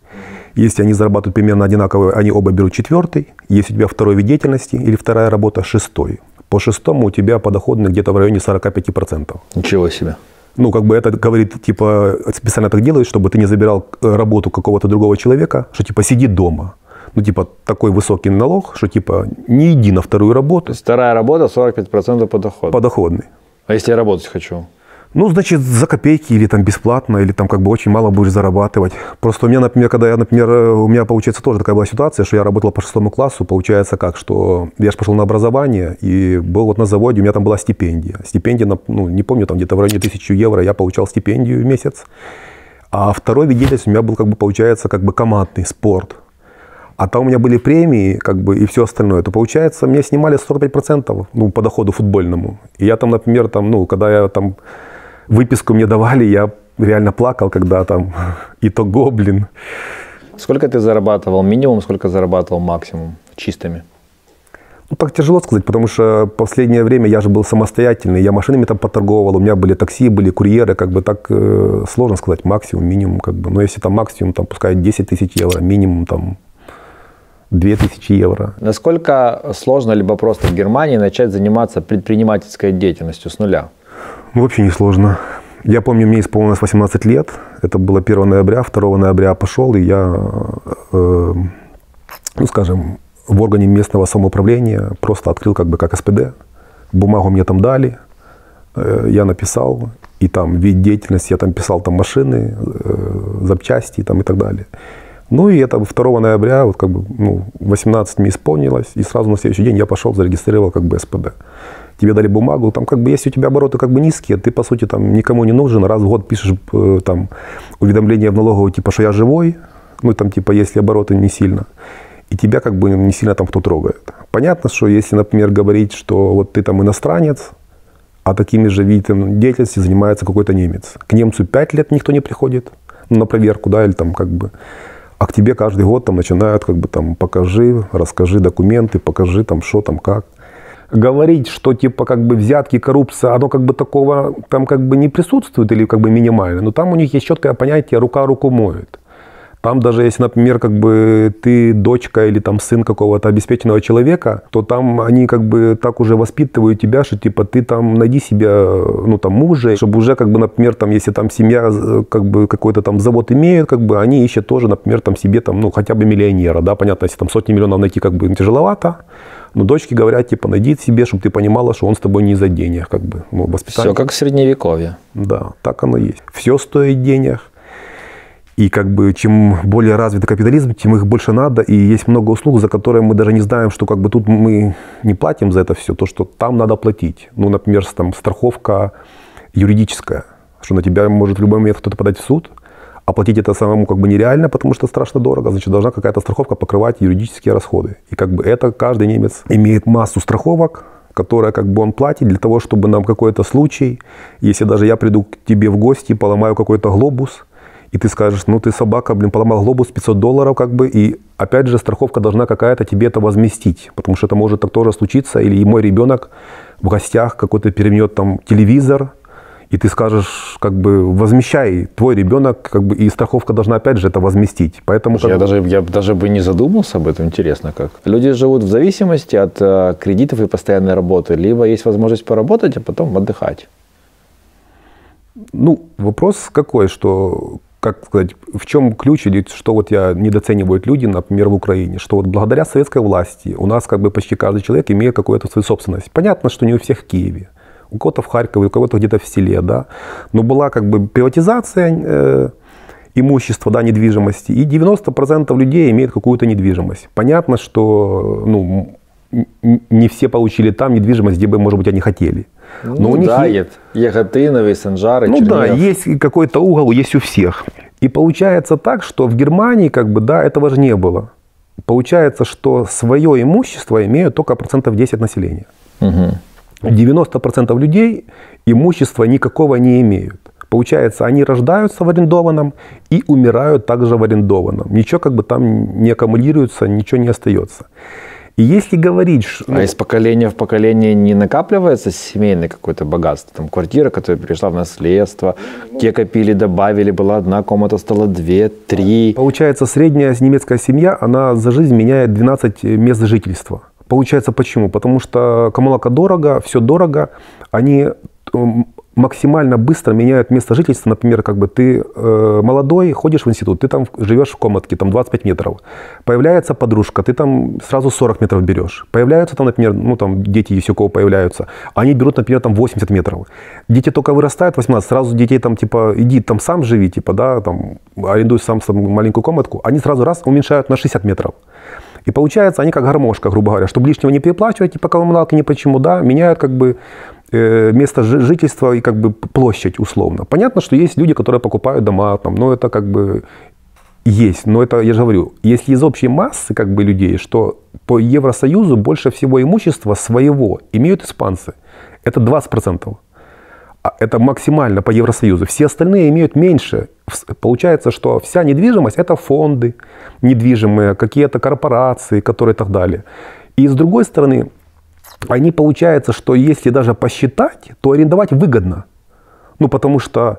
Если они зарабатывают примерно одинаково, они оба берут четвертый. Если у тебя второй вид деятельности или вторая работа – шестой. По шестому у тебя подоходный где-то в районе 45%. Ничего себе. Ну, как бы это говорит, типа, специально так делают, чтобы ты не забирал работу какого-то другого человека, что, типа, сиди дома. Ну, типа, такой высокий налог, что, типа, не иди на вторую работу. То есть вторая работа 45% подоходный. Подоходный. А если я работать хочу? Ну, значит, за копейки или там бесплатно, или там как бы очень мало будешь зарабатывать. Просто у меня, например, когда я, например, у меня, получается, тоже такая была ситуация, что я работал по 6 классу, получается как, что я же пошел на образование и был вот на заводе, у меня там была стипендия. Стипендия, ну, не помню, там где-то в районе 1000 евро я получал стипендию в месяц. А второй вид деятельности у меня был, как бы, получается, как бы командный спорт. А там у меня были премии, как бы, и все остальное. То, получается, мне снимали 45%, ну, по доходу футбольному. И я там, например, там, ну, когда я там... Выписку мне давали, я реально плакал, когда там и то гоблин. Сколько ты зарабатывал минимум, сколько зарабатывал максимум чистыми? Ну, так тяжело сказать, потому что последнее время я же был самостоятельный, я машинами там поторговал, у меня были такси, были курьеры, как бы так сложно сказать, максимум, минимум, как бы. Но если там максимум, там, пускай 10 тысяч евро, минимум там 2000 евро. Насколько сложно либо просто в Германии начать заниматься предпринимательской деятельностью с нуля? Вообще не сложно. Я помню, мне исполнилось 18 лет. Это было 1 ноября, 2 ноября пошел, и я, ну, скажем, в органе местного самоуправления просто открыл как бы как СПД. Бумагу мне там дали, я написал, и там вид деятельности, я там писал там машины, запчасти там и так далее. Ну и это 2 ноября, вот как бы, ну, 18 мне исполнилось, и сразу на следующий день я пошел, зарегистрировал как бы СПД. Тебе дали бумагу, там как бы если у тебя обороты как бы низкие, ты по сути там никому не нужен, раз в год пишешь там уведомление в налоговую, типа, что я живой, ну там типа если обороты не сильно, и тебя как бы не сильно там кто трогает. Понятно, что если, например, говорить, что вот ты там иностранец, а такими же видами деятельности занимается какой-то немец. К немцу 5 лет никто не приходит на проверку, да, или там как бы. А к тебе каждый год там начинают как бы там покажи, расскажи документы, покажи там что там как. Говорить, что типа как бы взятки, коррупция, оно как бы такого там как бы не присутствует или как бы минимально, но там у них есть четкое понятие «рука руку моет». Там даже если, например, как бы ты дочка или там сын какого-то обеспеченного человека, то там они как бы так уже воспитывают тебя, что типа ты там найди себе, ну там мужа, чтобы уже как бы, например, там если там семья как бы какой-то там завод имеет, как бы они ищут тоже, например, там себе там, ну хотя бы миллионера, да, понятно, если там сотни миллионов найти как бы тяжеловато. Но дочки говорят, типа, найди себе, чтобы ты понимала, что он с тобой не из-за денег, как бы, ну, воспитание. Все как в Средневековье. Да, так оно и есть. Все стоит денег. И как бы чем более развит капитализм, тем их больше надо. И есть много услуг, за которые мы даже не знаем, что как бы тут мы не платим за это все, то, что там надо платить. Ну, например, там страховка юридическая, что на тебя может в любой момент кто-то подать в суд, а платить это самому как бы нереально, потому что страшно дорого, значит, должна какая-то страховка покрывать юридические расходы. И как бы это каждый немец имеет массу страховок, которые как бы он платит для того, чтобы нам какой-то случай, если даже я приду к тебе в гости, поломаю какой-то глобус, и ты скажешь, ну ты собака, блин, поломал глобус, $500 как бы, и опять же страховка должна какая-то тебе это возместить, потому что это может так тоже случиться, или мой ребенок в гостях какой-то перевернет там телевизор, и ты скажешь, как бы, возмещай, твой ребенок, как бы, и страховка должна опять же это возместить. Поэтому, как... я даже бы не задумался об этом, интересно как. Люди живут в зависимости от кредитов и постоянной работы, либо есть возможность поработать, а потом отдыхать. Ну, вопрос какой, что, как сказать, в чем ключ, или что вот я недооценивают люди, например, в Украине, что вот благодаря советской власти у нас как бы почти каждый человек имеет какую-то свою собственность. Понятно, что не у всех в Киеве. У кого-то в Харькове, у кого-то где-то в селе, да. Но была как бы приватизация имущества, да, недвижимости. И 90% людей имеют какую-то недвижимость. Понятно, что, ну, не все получили там недвижимость, где бы, может быть, они хотели. Но ну, у них да, есть... Яготиновый, Санжары, ну, Чернигов. Да, есть какой-то угол, есть у всех. И получается так, что в Германии, как бы, да, этого же не было. Получается, что свое имущество имеют только процентов 10 населения. Угу. 90% людей имущества никакого не имеют. Получается, они рождаются в арендованном и умирают также в арендованном. Ничего как бы там не аккумулируется, ничего не остается. И если говорить... Что, из поколения в поколение не накапливается семейное какое-то богатство? Там квартира, которая перешла в наследство, те копили, добавили, была одна комната, стала 2, 3. Получается, средняя немецкая семья, она за жизнь меняет 12 мест жительства. Получается, почему? Потому что коммуналка дорого, все дорого, они максимально быстро меняют место жительства. Например, как бы ты молодой, ходишь в институт, ты там живешь в комнатке, там 25 метров. Появляется подружка, ты там сразу 40 метров берешь. Появляются там, например, ну там дети, если у кого появляются, они берут, например, там 80 метров. Дети только вырастают, 18, сразу детей там типа, иди там сам живи, типа, да, там, арендуй сам маленькую комнатку. Они сразу раз уменьшают на 60 метров. И получается, они как гармошка, грубо говоря, чтобы лишнего не переплачивать, типа коммуналки ни почему, да, меняют как бы место жительства и как бы площадь условно. Понятно, что есть люди, которые покупают дома, там, но это как бы есть, но это, я же говорю, если из общей массы как бы людей, что по Евросоюзу больше всего имущества своего имеют испанцы, это 20%. Это максимально по Евросоюзу. Все остальные имеют меньше. Получается, что вся недвижимость – это фонды недвижимые, какие-то корпорации, которые и так далее. И с другой стороны, они получается, что если даже посчитать, то арендовать выгодно. Ну, потому что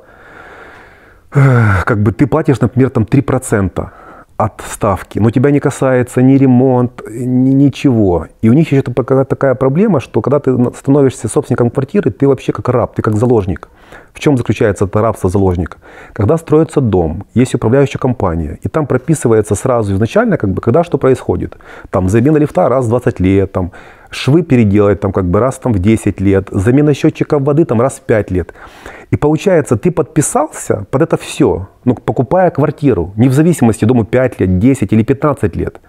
как бы ты платишь, например, там 3% от ставки, но тебя не касается ни ремонт, ничего. И у них еще такая проблема, что когда ты становишься собственником квартиры, ты вообще как раб, ты как заложник. В чем заключается это рабство заложника? Когда строится дом, есть управляющая компания, и там прописывается сразу изначально, как бы, когда что происходит. Там замена лифта раз в 20 лет, там, швы переделать там, как бы, раз там, в 10 лет, замена счетчика воды там, раз в 5 лет. И получается, ты подписался под это все, ну, покупая квартиру, не в зависимости, думаю, 5 лет, 10 или 15 лет.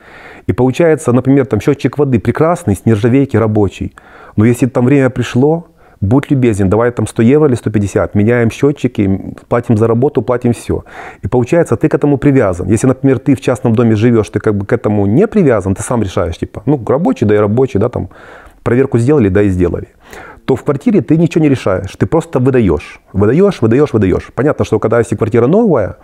И получается, например, там, счетчик воды прекрасный, с нержавейки рабочий, но если там время пришло, будь любезен, давай там 100 евро или 150, меняем счетчики, платим за работу, платим все. И получается, ты к этому привязан. Если, например, ты в частном доме живешь, ты как бы к этому не привязан, ты сам решаешь, типа, ну, рабочий, да и рабочий, да, там, проверку сделали, да и сделали. То в квартире ты ничего не решаешь, ты просто выдаешь. Выдаешь, выдаешь, выдаешь. Понятно, что когда если квартира новая,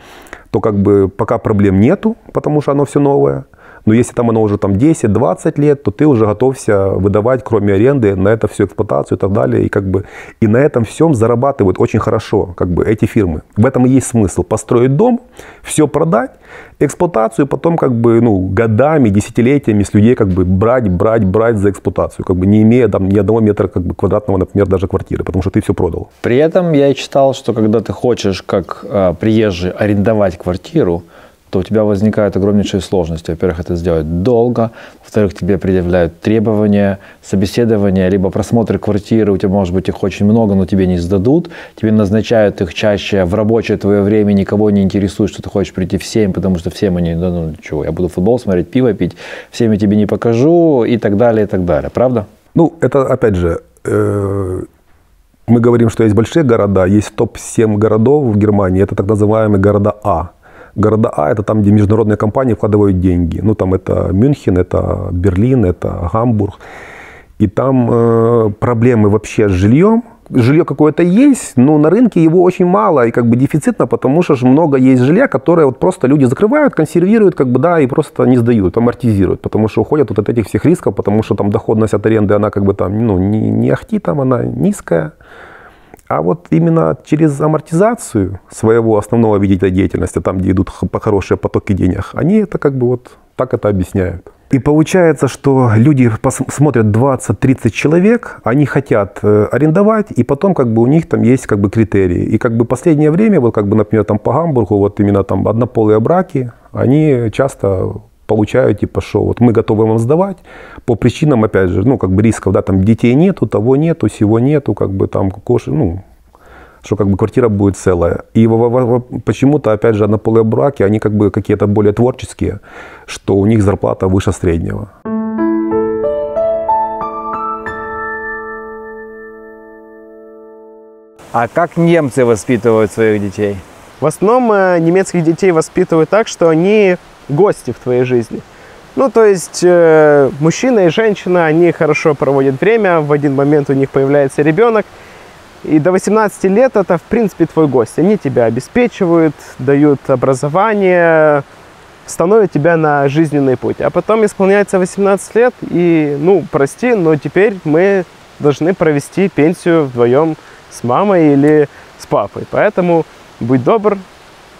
то как бы пока проблем нету, потому что оно все новое. Но если там оно уже там 10-20 лет, то ты уже готовься выдавать, кроме аренды, на это всю эксплуатацию и так далее. И, как бы, и на этом всем зарабатывают очень хорошо как бы, эти фирмы. В этом и есть смысл. Построить дом, все продать, эксплуатацию, потом как бы, ну, годами, десятилетиями с людей как бы, брать за эксплуатацию, как бы, не имея там, ни одного метра как бы, квадратного, например, даже квартиры, потому что ты все продал. При этом я читал, что когда ты хочешь, как приезжий, арендовать квартиру, то у тебя возникают огромнейшие сложности. Во-первых, это сделать долго. Во-вторых, тебе предъявляют требования, собеседования, либо просмотры квартиры. У тебя, может быть, их очень много, но тебе не сдадут. Тебе назначают их чаще в рабочее твое время. Никого не интересует, что ты хочешь прийти в 7, потому что в 7 они, да, ну чего, я буду футбол смотреть, пиво пить, в 7 я тебе не покажу и так далее. Правда? Ну, это, опять же, мы говорим, что есть большие города, есть топ-7 городов в Германии. Это так называемые города А. Города А – это там, где международные компании вкладывают деньги. Ну, там это Мюнхен, это Берлин, это Гамбург. И там проблемы вообще с жильем. Жилье какое-то есть, но на рынке его очень мало и как бы дефицитно, потому что много есть жилья, которое вот просто люди закрывают, консервируют, как бы, да, и просто не сдают, амортизируют, потому что уходят вот от этих всех рисков, потому что там доходность от аренды, она как бы там, ну, не ахти там, она низкая. А вот именно через амортизацию своего основного вида деятельности, там, где идут хорошие потоки денег, они это как бы вот так это объясняют. И получается, что люди смотрят 20-30 человек, они хотят арендовать, и потом как бы у них там есть как бы критерии. И как бы последнее время, вот как бы, например, там по Гамбургу, вот именно там однополые браки, они часто получают, типа, что вот мы готовы вам сдавать по причинам, опять же, ну, как бы рисков, да, там детей нету, того нету, сего нету, как бы там кошек, ну, что как бы квартира будет целая. И почему-то, опять же, однополые браки, они как бы какие-то более творческие, что у них зарплата выше среднего. А как немцы воспитывают своих детей? В основном немецких детей воспитывают так, что они гости в твоей жизни. Ну, то есть, мужчина и женщина, они хорошо проводят время, в один момент у них появляется ребенок, и до 18 лет это, в принципе, твой гость. Они тебя обеспечивают, дают образование, становят тебя на жизненный путь. А потом исполняется 18 лет, и, ну, прости, но теперь мы должны провести пенсию вдвоем с мамой или с папой. Поэтому будь добр.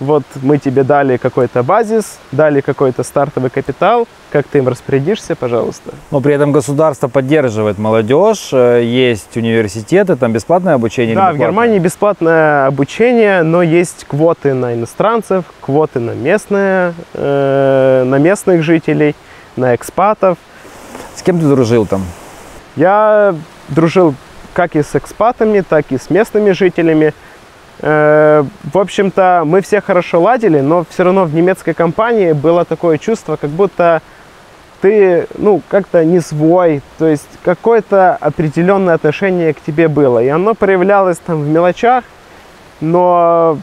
Вот мы тебе дали какой-то базис, дали какой-то стартовый капитал, как ты им распорядишься, пожалуйста. Но при этом государство поддерживает молодежь, есть университеты, там бесплатное обучение? Да, в Германии бесплатное обучение, но есть квоты на иностранцев, квоты на местные, на местных жителей, на экспатов. С кем ты дружил там? Я дружил как и с экспатами, так и с местными жителями. В общем-то, мы все хорошо ладили, но все равно в немецкой компании было такое чувство, как будто ты, ну, как-то не свой, то есть какое-то определенное отношение к тебе было. И оно проявлялось там в мелочах, но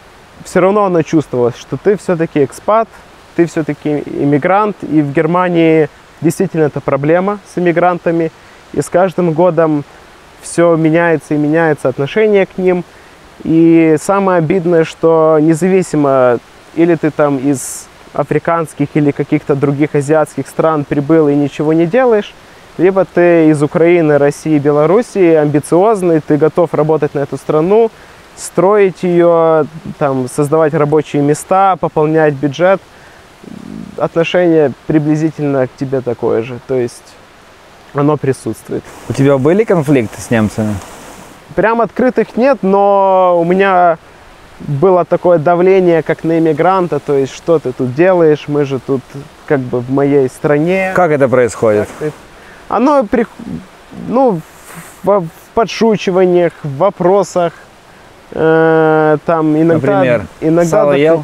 все равно оно чувствовалось, что ты все-таки экспат, ты все-таки иммигрант, и в Германии действительно это проблема с иммигрантами, и с каждым годом все меняется и меняется отношение к ним. И самое обидное, что независимо, или ты там из африканских или каких-то других азиатских стран прибыл и ничего не делаешь, либо ты из Украины, России, Белоруссии, амбициозный, ты готов работать на эту страну, строить ее, там, создавать рабочие места, пополнять бюджет. Отношение приблизительно к тебе такое же, то есть оно присутствует. У тебя были конфликты с немцами? Прям открытых нет, но у меня было такое давление, как на иммигранта, то есть, что ты тут делаешь, мы же тут как бы в моей стране. Как это происходит? Оно, ну, в подшучиваниях, в вопросах, там иногда... Например, сало ел?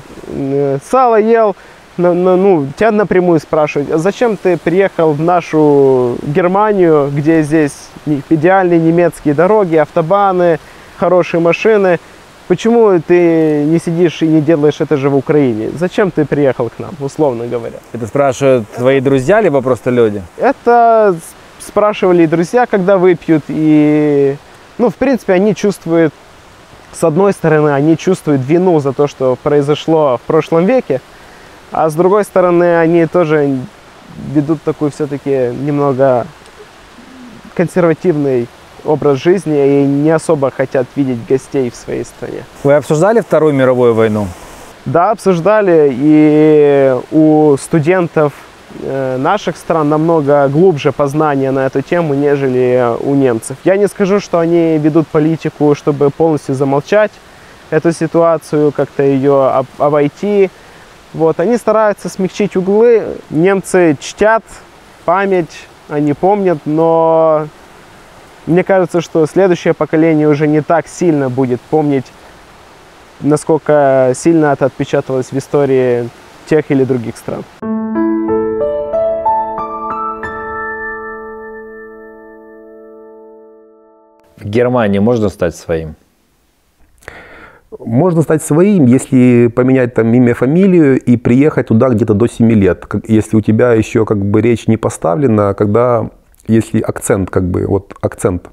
Сало ел, ну, тебя напрямую спрашивают, а зачем ты приехал в нашу Германию, где здесь идеальные немецкие дороги, автобаны, хорошие машины, почему ты не сидишь и не делаешь это же в Украине? Зачем ты приехал к нам, условно говоря? Это спрашивают твои друзья, либо просто люди? Это спрашивали и друзья, когда выпьют, и, ну, в принципе, они чувствуют, с одной стороны, они чувствуют вину за то, что произошло в прошлом веке, а с другой стороны, они тоже ведут такой все-таки немного консервативный образ жизни и не особо хотят видеть гостей в своей стране. Вы обсуждали Вторую мировую войну? Да, обсуждали, и у студентов наших стран намного глубже познание на эту тему, нежели у немцев. Я не скажу, что они ведут политику, чтобы полностью замолчать эту ситуацию, как-то ее обойти. Вот. Они стараются смягчить углы. Немцы чтят память, они помнят, но мне кажется, что следующее поколение уже не так сильно будет помнить, насколько сильно это отпечаталось в истории тех или других стран. В Германии можно стать своим? Можно стать своим, если поменять там имя, фамилию и приехать туда где-то до 7 лет. Если у тебя еще как бы речь не поставлена, когда, если акцент, как бы, вот акцент,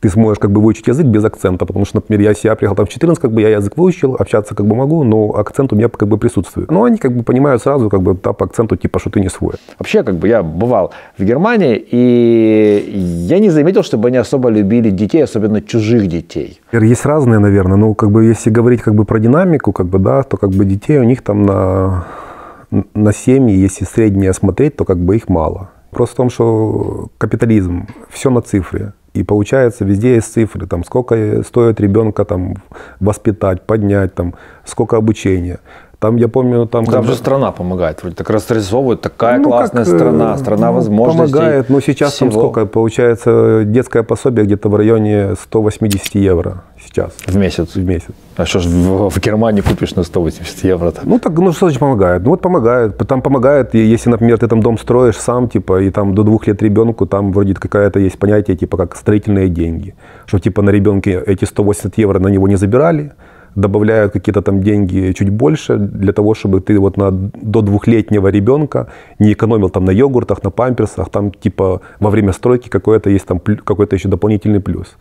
ты сможешь как бы выучить язык без акцента, потому что, например, я себя приехал там в 14, как бы я язык выучил, общаться как бы могу, но акцент у меня как бы присутствует. Но они как бы понимают сразу, как бы да, по акценту, типа, что ты не свой. Вообще, как бы я бывал в Германии, и я не заметил, чтобы они особо любили детей, особенно чужих детей. Есть разные, наверное, но как бы если говорить как бы про динамику, как бы, да, то как бы детей у них там на семьи, если среднее смотреть, то как бы их мало. Просто в том, что капитализм, все на цифре. И получается, везде есть цифры, там, сколько стоит ребенка там, воспитать, поднять, там, сколько обучения. Там, я помню, там... Там же страна помогает, вроде так разрисовывают, такая ну, классная как, страна, страна ну, возможностей. Помогает, но сейчас всего. Там сколько, получается, детское пособие где-то в районе 180 евро сейчас. В месяц? В месяц. А что ж в Германии купишь на 180 евро? Там? Ну, так, ну, что значит помогает? Ну, вот помогает, там помогает, если, например, ты там дом строишь сам, типа, и там до 2 лет ребенку, там вроде какое-то есть понятие, типа, как строительные деньги. Что, типа, на ребенке эти 180 евро на него не забирали, добавляют какие-то там деньги чуть больше, для того, чтобы ты вот до 2-летнего ребенка не экономил там на йогуртах, на памперсах, там типа во время стройки какой-то есть там какой-то еще дополнительный плюс.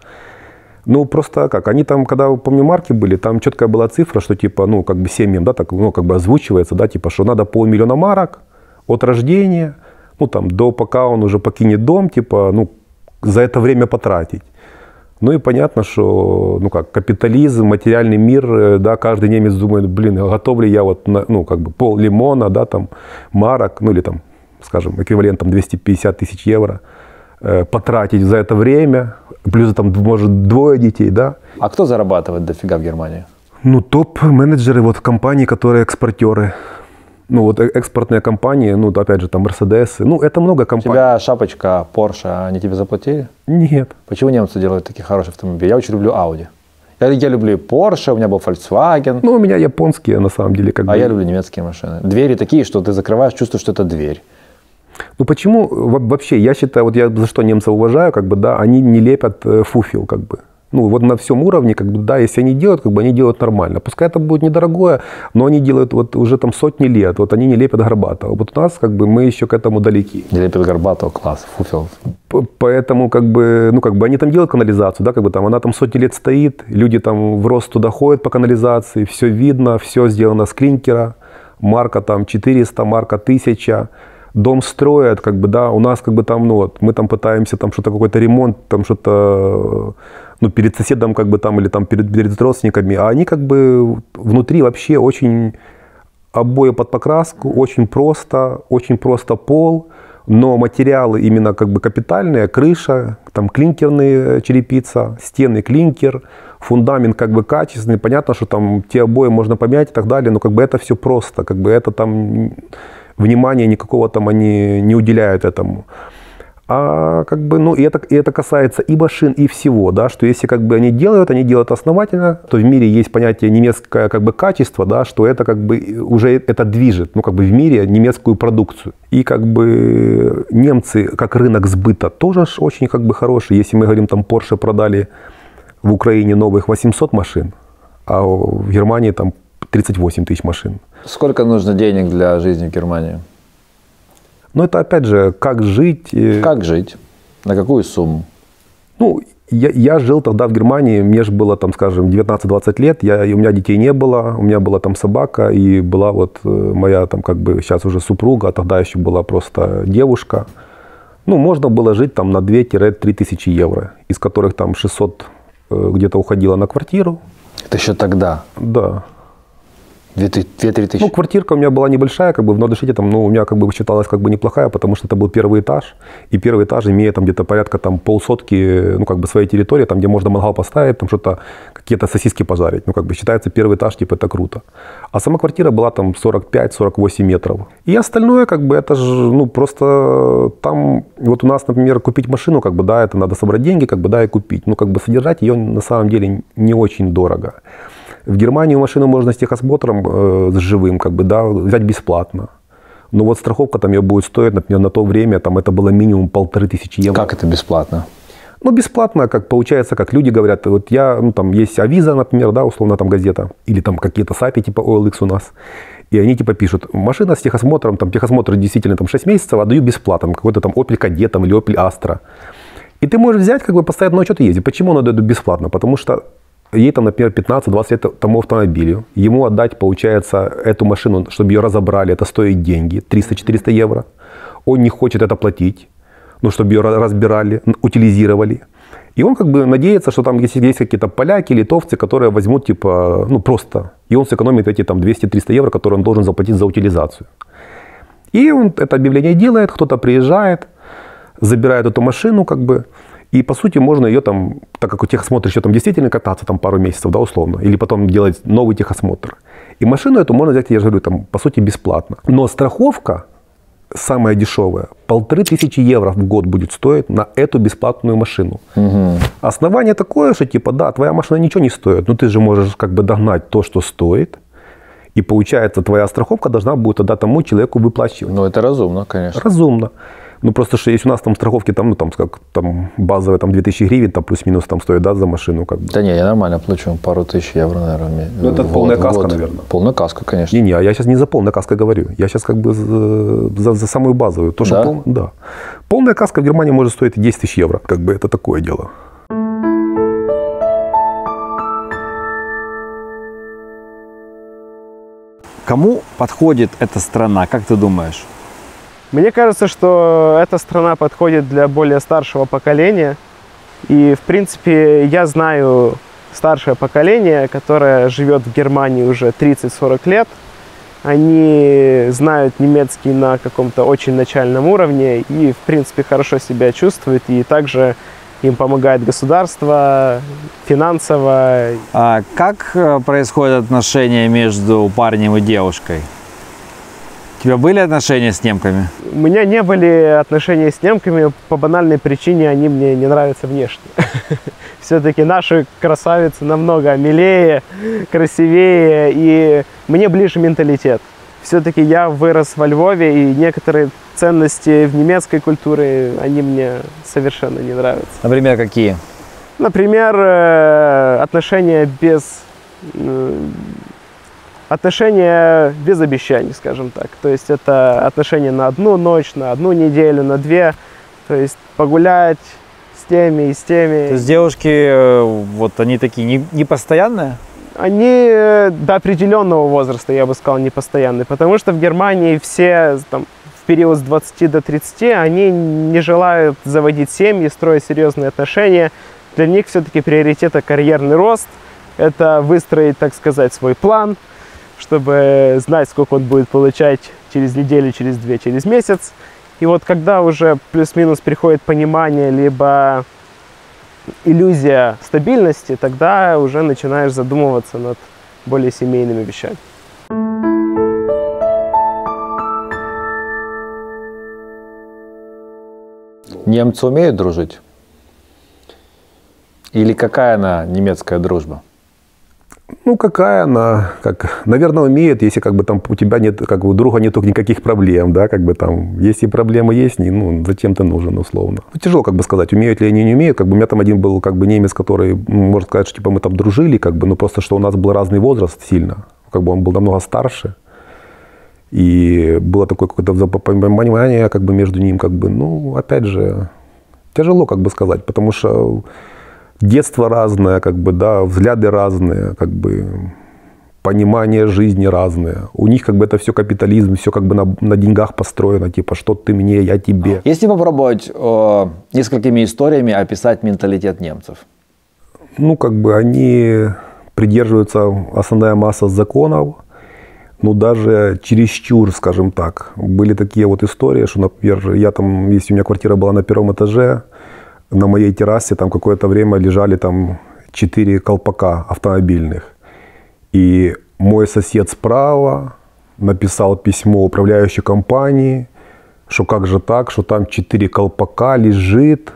Ну, просто как, они там, когда, помню, марки были, там четкая была цифра, что типа, ну, как бы семьям, да, так, ну, как бы озвучивается, да, типа, что надо 500 000 марок от рождения, ну, там, до пока он уже покинет дом, типа, ну, за это время потратить. Ну и понятно, что ну как, капитализм, материальный мир, да, каждый немец думает, блин, готов ли я вот на, ну, как бы пол лимона, да, там, марок, ну или там, скажем, эквивалентом 250 000 евро потратить за это время, плюс там, может, 2 детей, да. А кто зарабатывает дофига в Германии? Ну, топ-менеджеры вот компаний, которые экспортеры. Ну, вот экспортные компании, ну, опять же, там, Мерседесы, ну, это много компаний. У тебя шапочка Porsche, они тебе заплатили? Нет. Почему немцы делают такие хорошие автомобили? Я очень люблю Audi. Я люблю Porsche, у меня был Volkswagen. Ну, у меня японские, на самом деле. Как бы. А я люблю немецкие машины. Двери такие, что ты закрываешь, чувствуешь, что это дверь. Ну, почему вообще, я считаю, вот я за что немцев уважаю, как бы, да, они не лепят фуфел, как бы. Ну, вот на всем уровне, как бы, да, если они делают, как бы, они делают нормально. Пускай это будет недорогое, но они делают вот уже там сотни лет. Вот они не лепят горбатого. Вот у нас, как бы, мы еще к этому далеки. Не лепят горбатого, класс, фуфел. Поэтому, как бы, они там делают канализацию, да, как бы, там, она там сотни лет стоит, люди там в рост туда ходят по канализации, все видно, все сделано с клинкера, марка там 400, марка 1000. Дом строят, как бы, да, у нас, как бы, там, ну, вот, мы там пытаемся, там, что-то, какой-то ремонт, там, что-то, ну, перед соседом, как бы, там, или там перед родственниками, а они, как бы, внутри вообще очень обои под покраску, очень просто пол, но материалы именно, как бы, капитальные, крыша, там, клинкерные черепица, стены клинкер, фундамент, как бы, качественный, понятно, что там те обои можно помять и так далее, но, как бы, это все просто, как бы, это там... Внимания никакого там они не уделяют этому. А как бы, ну, и это касается и машин, и всего, да, что если как бы они делают основательно, то в мире есть понятие немецкое как бы качество, да, что это как бы уже это движет, ну, как бы в мире немецкую продукцию. И как бы немцы, как рынок сбыта, тоже очень как бы хороший. Если мы говорим, там, Porsche продали в Украине новых 800 машин, а в Германии там 38 тысяч машин. Сколько нужно денег для жизни в Германии? Но это, опять же, как жить. Как жить? На какую сумму? Ну, я жил тогда в Германии, мне же было, там, скажем, 19-20 лет, и у меня детей не было, у меня была там собака, и была вот моя, там, как бы, сейчас уже супруга, а тогда еще была просто девушка. Ну, можно было жить там на 2-3 тысячи евро, из которых там 600 где-то уходило на квартиру. Это еще тогда? Да. 2-3 тысячи. Ну, квартирка у меня была небольшая, как бы в Нордышите, там, ну, у меня как бы считалась как бы неплохая, потому что это был первый этаж, и первый этаж имеет там где-то порядка там полсотки, ну, как бы своей территории, там, где можно мангал поставить, там что-то, какие-то сосиски пожарить, ну, как бы считается первый этаж, типа, это круто. А сама квартира была там 45-48 метров. И остальное, как бы, это же, ну, просто там, вот у нас, например, купить машину, как бы, да, это надо собрать деньги, как бы, да, и купить, ну, как бы содержать ее на самом деле не очень дорого. В Германии машину можно с техосмотром, с живым, как бы, да, взять бесплатно. Но вот страховка там ее будет стоить, например, на то время, там, это было минимум 1500 евро. Как это бесплатно? Ну, бесплатно, как получается, как люди говорят. Вот я, ну, там, есть Авиза, например, да, условно, там, газета. Или там какие-то сайты типа OLX у нас. И они типа пишут, машина с техосмотром, там, техосмотр действительно там 6 месяцев, а даю бесплатно. Какой-то там Opel Kadett там, или Opel Astra. И ты можешь взять, как бы, поставить на учет и ездить. Почему она дает бесплатно? Потому что ей, там, например, 15-20 лет тому автомобилю, ему отдать, получается, эту машину, чтобы ее разобрали, это стоит деньги, 300-400 евро. Он не хочет это платить, ну, чтобы ее разбирали, утилизировали. И он как бы надеется, что там есть какие-то поляки, литовцы, которые возьмут, типа, ну, просто. И он сэкономит эти там 200-300 евро, которые он должен заплатить за утилизацию. И он это объявление делает, кто-то приезжает, забирает эту машину, как бы. И, по сути, можно ее там, так как у техосмотра еще там действительно кататься там пару месяцев, да, условно, или потом делать новый техосмотр. И машину эту можно взять, я же говорю, там, по сути, бесплатно. Но страховка самая дешевая, 1500 евро в год будет стоить на эту бесплатную машину. Угу. Основание такое, что, типа, да, твоя машина ничего не стоит, но ты же можешь как бы догнать то, что стоит. И, получается, твоя страховка должна будет тогда тому человеку выплачивать. Ну, это разумно, конечно. Разумно. Ну, просто, что если у нас там страховки, там, ну, там, как, там, базовые, там, 2000 гривен, там, плюс-минус, там, стоит, да, за машину, как бы. Да не, я нормально плачу, пару тысяч евро, наверное. Ну, это полная каска, наверное. Полная каска, конечно. Не-не, а я сейчас не за полную каску говорю. Я сейчас, как бы, за самую базовую. То, что да? Да. Полная каска в Германии может стоить 10 тысяч евро. Как бы это такое дело. Кому подходит эта страна, как ты думаешь? Мне кажется, что эта страна подходит для более старшего поколения. И, в принципе, я знаю старшее поколение, которое живет в Германии уже 30-40 лет. Они знают немецкий на каком-то очень начальном уровне и, в принципе, хорошо себя чувствуют. И также им помогает государство финансово. А как происходят отношения между парнем и девушкой? У тебя были отношения с немками? У меня не были отношения с немками. По банальной причине они мне не нравятся внешне. Все-таки наши красавицы намного милее, красивее. И мне ближе менталитет. Все-таки я вырос во Львове, и некоторые ценности в немецкой культуре, они мне совершенно не нравятся. Например, какие? Например, отношения без обещаний, скажем так. То есть это отношения на одну ночь, на одну неделю, на две. То есть погулять с теми и с теми. То есть девушки, вот они такие непостоянные? Они до определенного возраста, я бы сказал, непостоянные. Потому что в Германии все там, в период с 20 до 30, они не желают заводить семьи, строить серьезные отношения. Для них все-таки приоритет – карьерный рост. Это выстроить, так сказать, свой план, чтобы знать, сколько он будет получать через неделю, через две, через месяц. И вот когда уже плюс-минус приходит понимание, либо иллюзия стабильности, тогда уже начинаешь задумываться над более семейными вещами. Немцы умеют дружить? Или какая она немецкая дружба? Ну, какая она, наверное, умеет, если там у тебя нет, у друга нету никаких проблем, да, если проблемы есть, ну, зачем ты нужен, условно. Ну, тяжело, сказать, умеют ли они, не умеют, у меня там один был, немец, который, можно сказать, что, мы там дружили, ну, просто, что у нас был разный возраст сильно, он был намного старше, и было такое какое-то понимание, между ним, ну, опять же, тяжело, сказать, потому что... Детство разное, да, взгляды разные, понимание жизни разное. У них это все капитализм, все на деньгах построено, типа, что ты мне, я тебе. Если попробовать несколькими историями описать менталитет немцев? Ну, они придерживаются, основная масса законов, но даже чересчур, скажем так. Были такие истории, что, например, я там, если у меня квартира была на первом этаже, на моей террасе там какое-то время лежали 4 колпака автомобильных. И мой сосед справа написал письмо управляющей компании, что как же так, что там 4 колпака лежит.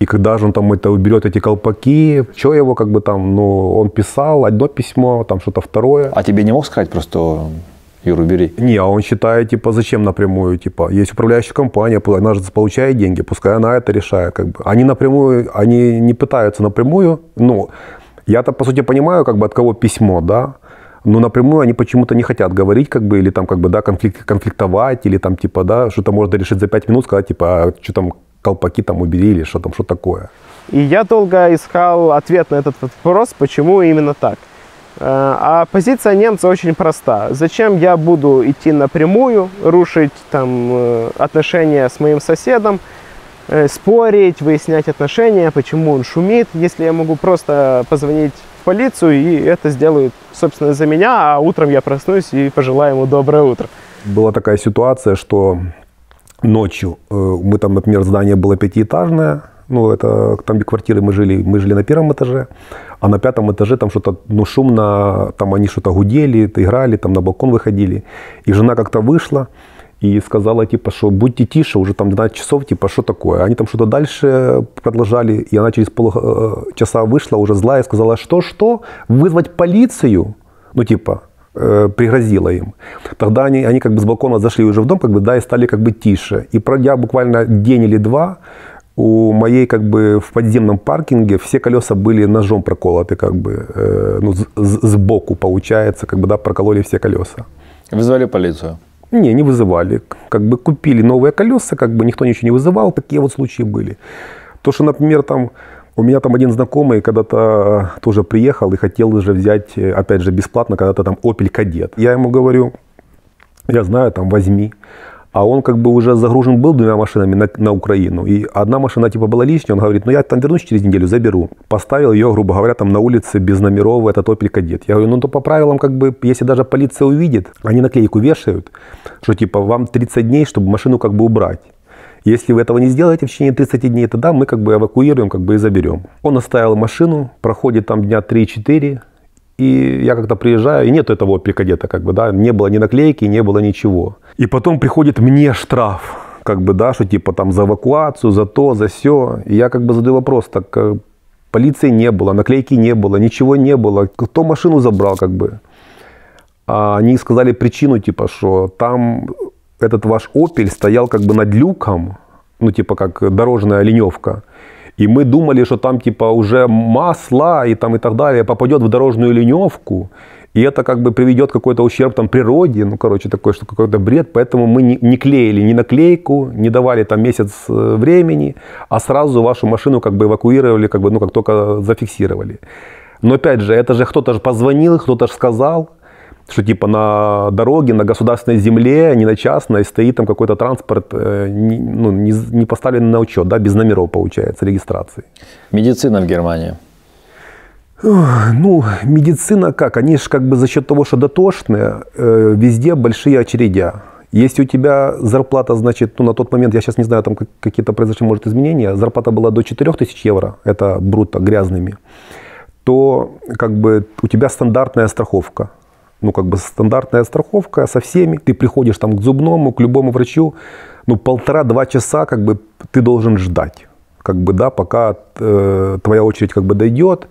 И когда же он там это уберет, эти колпаки, что его ну, он писал одно письмо, там что-то второе. А тебе не мог сказать просто... Юру, бери. Не, а он считает, зачем напрямую, есть управляющая компания, она же получает деньги, пускай она это решает, Они напрямую, они не пытаются напрямую, ну, я-то, по сути, понимаю, от кого письмо, да, но напрямую они почему-то не хотят говорить, или там, да, конфликтовать, или там, да, что-то можно решить за 5 минут, сказать, а что там, колпаки там убери, или что там, что такое. И я долго искал ответ на этот вопрос, почему именно так. А позиция немца очень проста. Зачем я буду идти напрямую, рушить там отношения с моим соседом, спорить, выяснять отношения, почему он шумит, если я могу просто позвонить в полицию, и это сделают, собственно, за меня, а утром я проснусь и пожелаю ему доброе утро. Была такая ситуация, что ночью мы там, например, здание было 5-этажное, ну, это там, где квартиры мы жили на первом этаже, а на 5-м этаже там что-то, ну, шумно, там они что-то гудели, играли, там на балкон выходили. И жена как-то вышла и сказала, что будьте тише, уже там 12 часов, что такое. Они там что-то дальше продолжали, и она через полчаса вышла уже злая и сказала, что, вызвать полицию, ну, пригрозила им. Тогда они с балкона зашли уже в дом, да, и стали тише. И пройдя буквально день или два, у моей в подземном паркинге все колеса были ножом проколоты, ну, сбоку получается, да, прокололи все колеса. Вызвали полицию? Не, не вызывали. Купили новые колеса, никто ничего не вызывал, такие вот случаи были. То, что, например, там у меня там один знакомый когда-то тоже приехал и хотел уже взять, опять же, бесплатно, когда-то там Opel Kadett. Я ему говорю, я знаю, там возьми. А он уже загружен был 2 машинами на Украину. И одна машина была лишняя, он говорит, ну я там вернусь через неделю, заберу. Поставил ее, грубо говоря, там на улице без номеров, этот Opel Kadett. Я говорю, ну то по правилам, если даже полиция увидит, они наклейку вешают, что вам 30 дней, чтобы машину убрать. Если вы этого не сделаете в течение 30 дней, тогда мы эвакуируем и заберем. Он оставил машину, проходит там дня 3-4, и я приезжаю, и нету этого Opel Kadett, да, не было ни наклейки, не было ничего. И потом приходит мне штраф, да, что за эвакуацию, за то, за сё. И я задаю вопрос, так полиции не было, наклейки не было, ничего не было. Кто машину забрал, А они сказали причину, что там этот ваш Opel стоял над люком, ну, как дорожная ленёвка. И мы думали, что там уже масло и там и так далее попадет в дорожную ленёвку, и это приведет какой-то ущерб там природе, ну короче такой, что какой-то бред, поэтому мы не клеили ни наклейку, не давали там месяц времени, а сразу вашу машину эвакуировали, ну как только зафиксировали. Но опять же, это же кто-то же позвонил, кто-то же сказал, что на дороге, на государственной земле, не на частной, стоит там какой-то транспорт, не поставлен на учет, да, без номеров, получается, регистрации. Медицина в Германии? Ну, медицина как? Они же за счет того, что дотошные, везде большие очередя. Если у тебя зарплата, значит, ну, на тот момент, я сейчас не знаю, там какие-то произошли, может, изменения, зарплата была до 4000 евро, это брутто, грязными, то у тебя стандартная страховка. ну, как бы стандартная страховка со всеми. Ты приходишь там к зубному, к любому врачу, ну, 1,5–2 часа, как бы, ты должен ждать, как бы, да, пока твоя очередь, как бы, дойдет.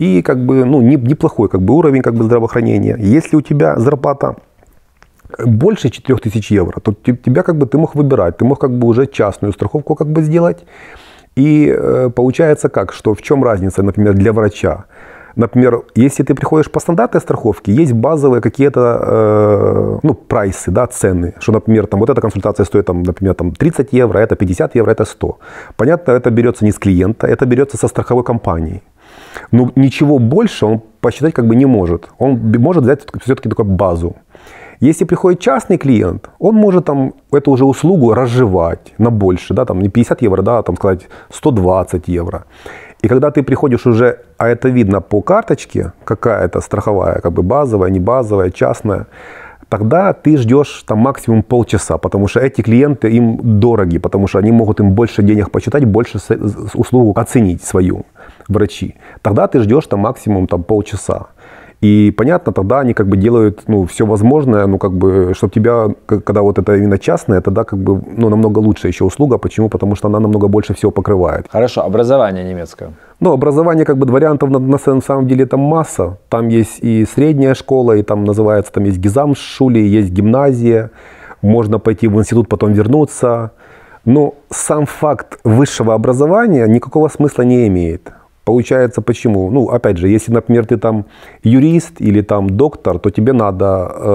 И, как бы, ну, неплохой, как бы, уровень, как бы, здравоохранения. Если у тебя зарплата больше 4000 евро, то тебя, как бы, ты мог выбирать, ты мог, как бы, уже частную страховку, как бы, сделать. И получается как, что в чем разница, например, для врача? Например, если ты приходишь по стандартной страховке, есть базовые какие-то, ну, прайсы, да, цены. Что, например, там, вот эта консультация стоит, там, например, там, 30 евро, это 50 евро, это 100. Понятно, это берется не с клиента, это берется со страховой компанией. Но ничего больше он посчитать, как бы, не может. Он может взять все-таки такую базу. Если приходит частный клиент, он может там эту уже услугу разжевать на больше, да, там не 50 евро, да, там сказать 120 евро. И когда ты приходишь уже, а это видно по карточке, какая-то страховая, как бы базовая, не базовая, частная, тогда ты ждешь там максимум полчаса, потому что эти клиенты им дороги, потому что они могут им больше денег посчитать, больше услугу оценить свою врачи. Тогда ты ждешь там максимум там полчаса. И понятно, тогда они, как бы, делают, ну, все возможное, ну, как бы, чтобы тебя, когда вот это именно частное, тогда, как бы, ну, намного лучше еще услуга. Почему? Потому что она намного больше всего покрывает. Хорошо, образование немецкое. Ну, образование, как бы, вариантов на самом деле там масса. Там есть и средняя школа, и там называется, там есть Гизамшули, есть гимназия. Можно пойти в институт, потом вернуться. Но сам факт высшего образования никакого смысла не имеет. Получается, почему? Ну, опять же, если, например, ты там юрист или там доктор, то тебе надо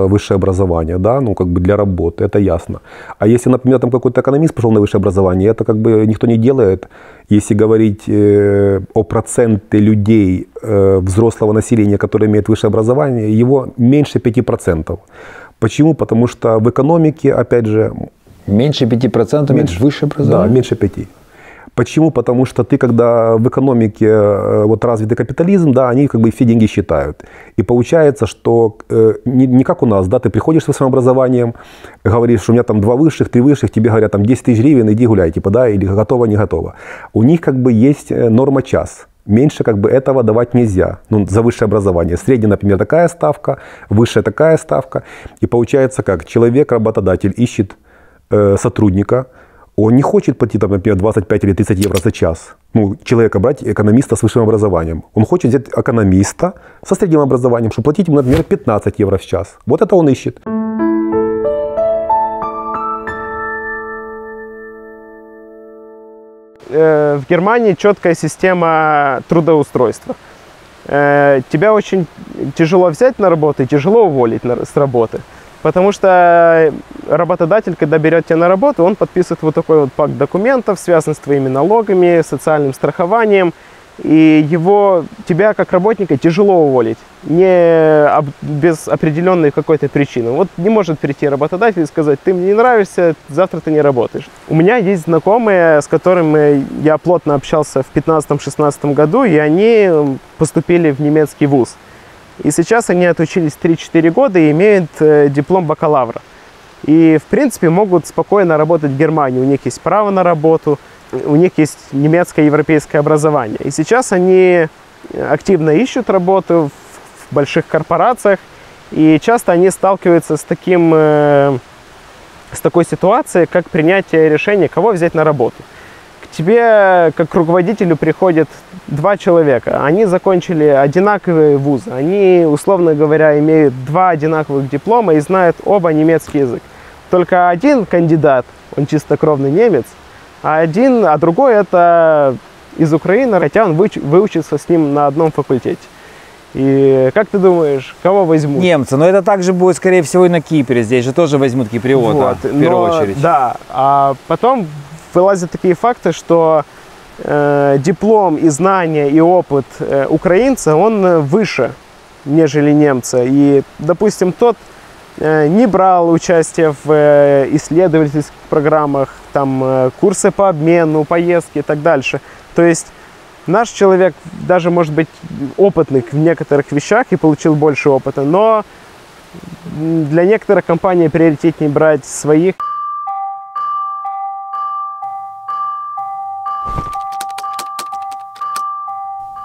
высшее образование, да, ну, как бы, для работы, это ясно. А если, например, там какой-то экономист пошел на высшее образование, это, как бы, никто не делает. Если говорить о проценте людей взрослого населения, которые имеют высшее образование, его меньше 5%. Почему? Потому что в экономике, опять же... Меньше 5% меньше высшее образование? Да, меньше 5%. Почему? Потому что ты, когда в экономике вот развитый капитализм, да, они, как бы, все деньги считают. И получается, что не как у нас, да, ты приходишь со своим образованием, говоришь, что у меня там 2 высших, 3 высших, тебе говорят там 10 000 гривен, иди гуляй, типа, да, или готово, не готово. У них, как бы, есть норма час. Меньше, как бы, этого давать нельзя, ну, за высшее образование. Средняя, например, такая ставка, высшая такая ставка. И получается как, человек, работодатель, ищет сотрудника. Он не хочет платить, там, например, 25 или 30 евро за час. Ну, человека брать, экономиста с высшим образованием. Он хочет взять экономиста со средним образованием, чтобы платить ему, например, 15 евро в час. Вот это он ищет. В Германии четкая система трудоустройства. Тебя очень тяжело взять на работу и тяжело уволить с работы. Потому что работодатель, когда берет тебя на работу, он подписывает вот такой вот пакт документов, связанный с твоими налогами, социальным страхованием. И тебя как работника тяжело уволить, без определенной какой-то причины. Вот не может прийти работодатель и сказать: ты мне не нравишься, завтра ты не работаешь. У меня есть знакомые, с которыми я плотно общался в 2015–2016 году, и они поступили в немецкий вуз. И сейчас они отучились 3–4 года и имеют диплом бакалавра. И, в принципе, могут спокойно работать в Германии. У них есть право на работу, у них есть немецкое и европейское образование. И сейчас они активно ищут работу в больших корпорациях. И часто они сталкиваются с такой ситуацией, как принятие решения, кого взять на работу. Тебе, как к руководителю, приходят 2 человека. Они закончили одинаковые вузы. Они, условно говоря, имеют 2 одинаковых диплома и знают оба немецкий язык. Только один кандидат, он чистокровный немец, а другой это из Украины, хотя он выучится с ним на одном факультете. И как ты думаешь, кого возьмут? Немцы, но это также будет, скорее всего, и на Кипре. Здесь же тоже возьмут киприота, вот, в первую очередь. Да, а потом... Вылазят такие факты, что диплом и знания, и опыт украинца, он выше, нежели немца. И, допустим, тот не брал участие в исследовательских программах, там, курсы по обмену, поездки и так дальше. То есть наш человек даже, может быть, опытный в некоторых вещах и получил больше опыта, но для некоторых компаний приоритетнее брать своих.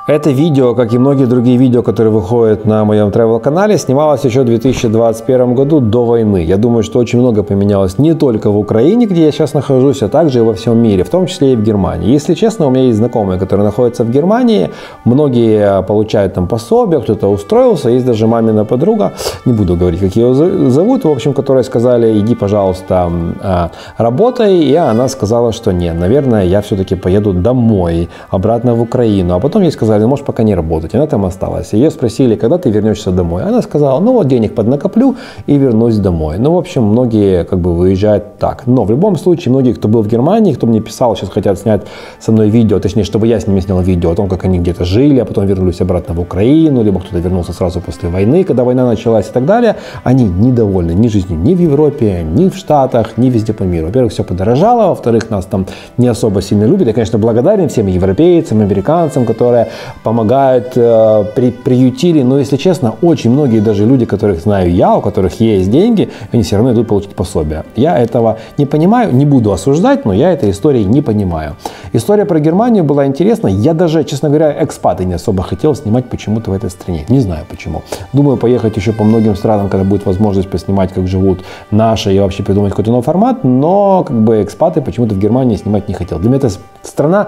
Это видео, как и многие другие видео, которые выходят на моем travel-канале, снималось еще в 2021 году, до войны. Я думаю, что очень много поменялось не только в Украине, где я сейчас нахожусь, а также и во всем мире, в том числе и в Германии. Если честно, у меня есть знакомые, которые находятся в Германии, многие получают там пособие, кто-то устроился, есть даже мамина подруга, не буду говорить, как ее зовут, в общем, которые сказали, иди, пожалуйста, работай, и она сказала, что нет, наверное, я все-таки поеду домой, обратно в Украину, а потом ей сказали, может пока не работать, она там осталась. Ее спросили, когда ты вернешься домой, она сказала, ну вот денег поднакоплю и вернусь домой. Ну, в общем, многие как бы выезжают так. Но в любом случае, многие, кто был в Германии, кто мне писал, сейчас хотят снять со мной видео, точнее, чтобы я с ними снял видео о том, как они где-то жили, а потом вернулись обратно в Украину, либо кто-то вернулся сразу после войны, когда война началась и так далее, они недовольны ни жизнью ни в Европе, ни в Штатах, ни везде по миру. Во-первых, все подорожало, во-вторых, нас там не особо сильно любят. Я, конечно, благодарен всем европейцам, американцам, которые помогают, приютили, но, если честно, очень многие даже люди, которых знаю я, у которых есть деньги, они все равно идут получить пособие. Я этого не понимаю, не буду осуждать, но я этой истории не понимаю. История про Германию была интересна, я даже, честно говоря, экспаты не особо хотел снимать почему-то в этой стране, не знаю почему. Думаю поехать еще по многим странам, когда будет возможность поснимать, как живут наши, и вообще придумать какой-то новый формат, но как бы экспаты почему-то в Германии снимать не хотел. Для меня эта страна...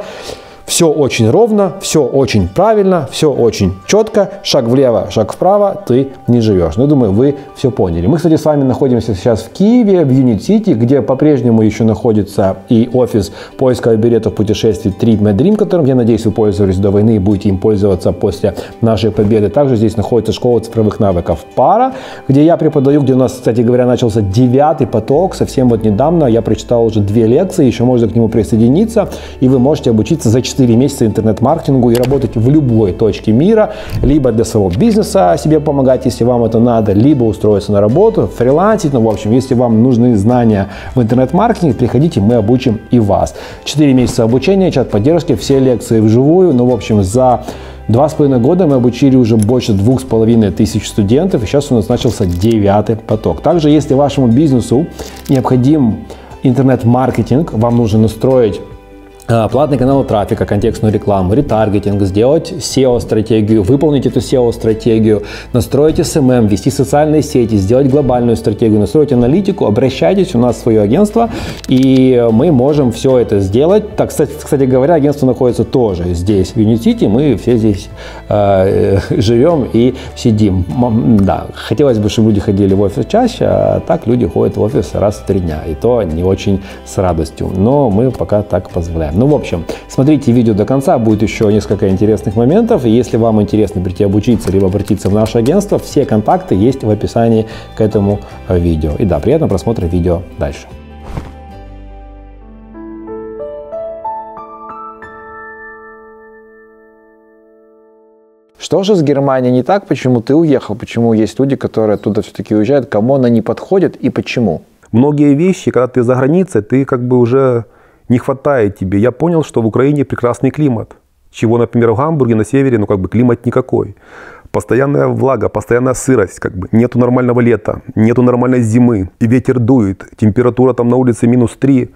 Все очень ровно, все очень правильно, все очень четко. Шаг влево, шаг вправо, ты не живешь. Ну, я думаю, вы все поняли. Мы, кстати, с вами находимся сейчас в Киеве, в Юнит-Сити, где по-прежнему еще находится и офис поиска билетов путешествий Trip My Dream, которым, я надеюсь, вы пользовались до войны и будете им пользоваться после нашей победы. Также здесь находится школа цифровых навыков Пара, где я преподаю, где у нас, кстати говоря, начался 9-й поток. Совсем вот недавно я прочитал уже 2 лекции, еще можно к нему присоединиться, и вы можете обучиться за 4 месяца интернет-маркетингу и работать в любой точке мира, либо для своего бизнеса себе помогать, если вам это надо, либо устроиться на работу, фрилансить, ну, в общем, если вам нужны знания в интернет-маркетинге, приходите, мы обучим и вас. 4 месяца обучения, чат поддержки, все лекции вживую, ну, в общем, за 2,5 года мы обучили уже больше 2500 студентов, и сейчас у нас начался 9-й поток. Также, если вашему бизнесу необходим интернет-маркетинг, вам нужно настроить платный канал трафика, контекстную рекламу, ретаргетинг, сделать SEO-стратегию, выполнить эту SEO-стратегию, настроить SMM, вести социальные сети, сделать глобальную стратегию, настроить аналитику, обращайтесь, у нас свое агентство, и мы можем все это сделать. Так, кстати говоря, агентство находится тоже здесь, в Юнит-Сити, мы все здесь живем и сидим. Да, хотелось бы, чтобы люди ходили в офис чаще, а так люди ходят в офис раз в 3 дня, и то не очень с радостью, но мы пока так позволяем. Ну, в общем, смотрите видео до конца, будет еще несколько интересных моментов. Если вам интересно прийти обучиться, либо обратиться в наше агентство, все контакты есть в описании к этому видео. И да, приятного просмотра видео дальше. Что же с Германией не так? Почему ты уехал? Почему есть люди, которые оттуда все-таки уезжают? Кому она не подходит и почему? Многие вещи, когда ты за границей, ты как бы уже... не хватает тебе. Я понял, что в Украине прекрасный климат, чего, например, в Гамбурге на севере, ну, как бы климат никакой. Постоянная влага, постоянная сырость, как бы. Нету нормального лета, нету нормальной зимы. И ветер дует, температура там на улице -3.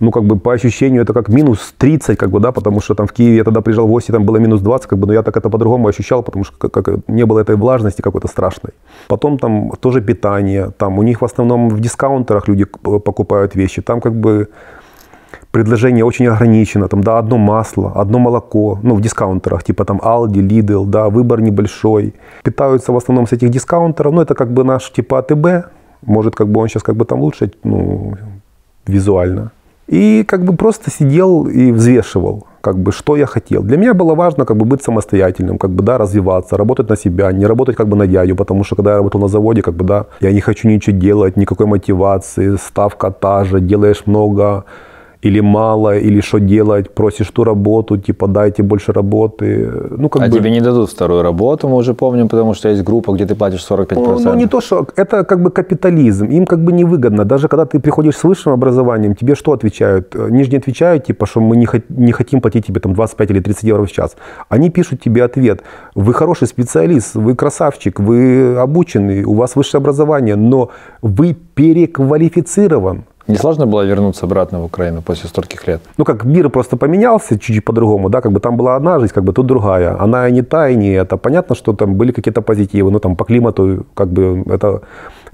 Ну, как бы по ощущению это как -30, как бы, да, потому что там в Киеве я тогда приезжал в гости, там было -20, как бы, но я так это по-другому ощущал, потому что как не было этой влажности какой-то страшной. Потом там тоже питание, там у них в основном в дискаунтерах люди покупают вещи, там как бы... Предложение очень ограничено, там, да, одно масло, одно молоко, ну, в дискаунтерах, типа там Aldi, Lidl, да, выбор небольшой. Питаются в основном с этих дискаунтеров, ну, это как бы наш типа АТБ, может, как бы он сейчас как бы там лучше, ну, визуально. И как бы просто сидел и взвешивал, как бы, что я хотел. Для меня было важно, как бы, быть самостоятельным, как бы, да, развиваться, работать на себя, не работать, как бы, на дядю, потому что, когда я работал на заводе, как бы, да, я не хочу ничего делать, никакой мотивации, ставка та же, делаешь много... или мало, или что делать, просишь ту работу, типа дайте больше работы. Ну, как бы... тебе не дадут вторую работу, мы уже помним, потому что есть группа, где ты платишь 45%. Ну, не то, что это как бы капитализм, им как бы невыгодно. Даже когда ты приходишь с высшим образованием, тебе что отвечают? Нижние отвечают, типа, что мы не хотим платить тебе там 25 или 30 евро в час. Они пишут тебе ответ, вы хороший специалист, вы красавчик, вы обученный, у вас высшее образование, но вы переквалифицирован. Не сложно было вернуться обратно в Украину после стольких лет? Ну как, мир просто поменялся чуть-чуть по-другому, да, как бы там была одна жизнь, как бы тут другая. Она и не та, и не это. Понятно, что там были какие-то позитивы, но там по климату, как бы, это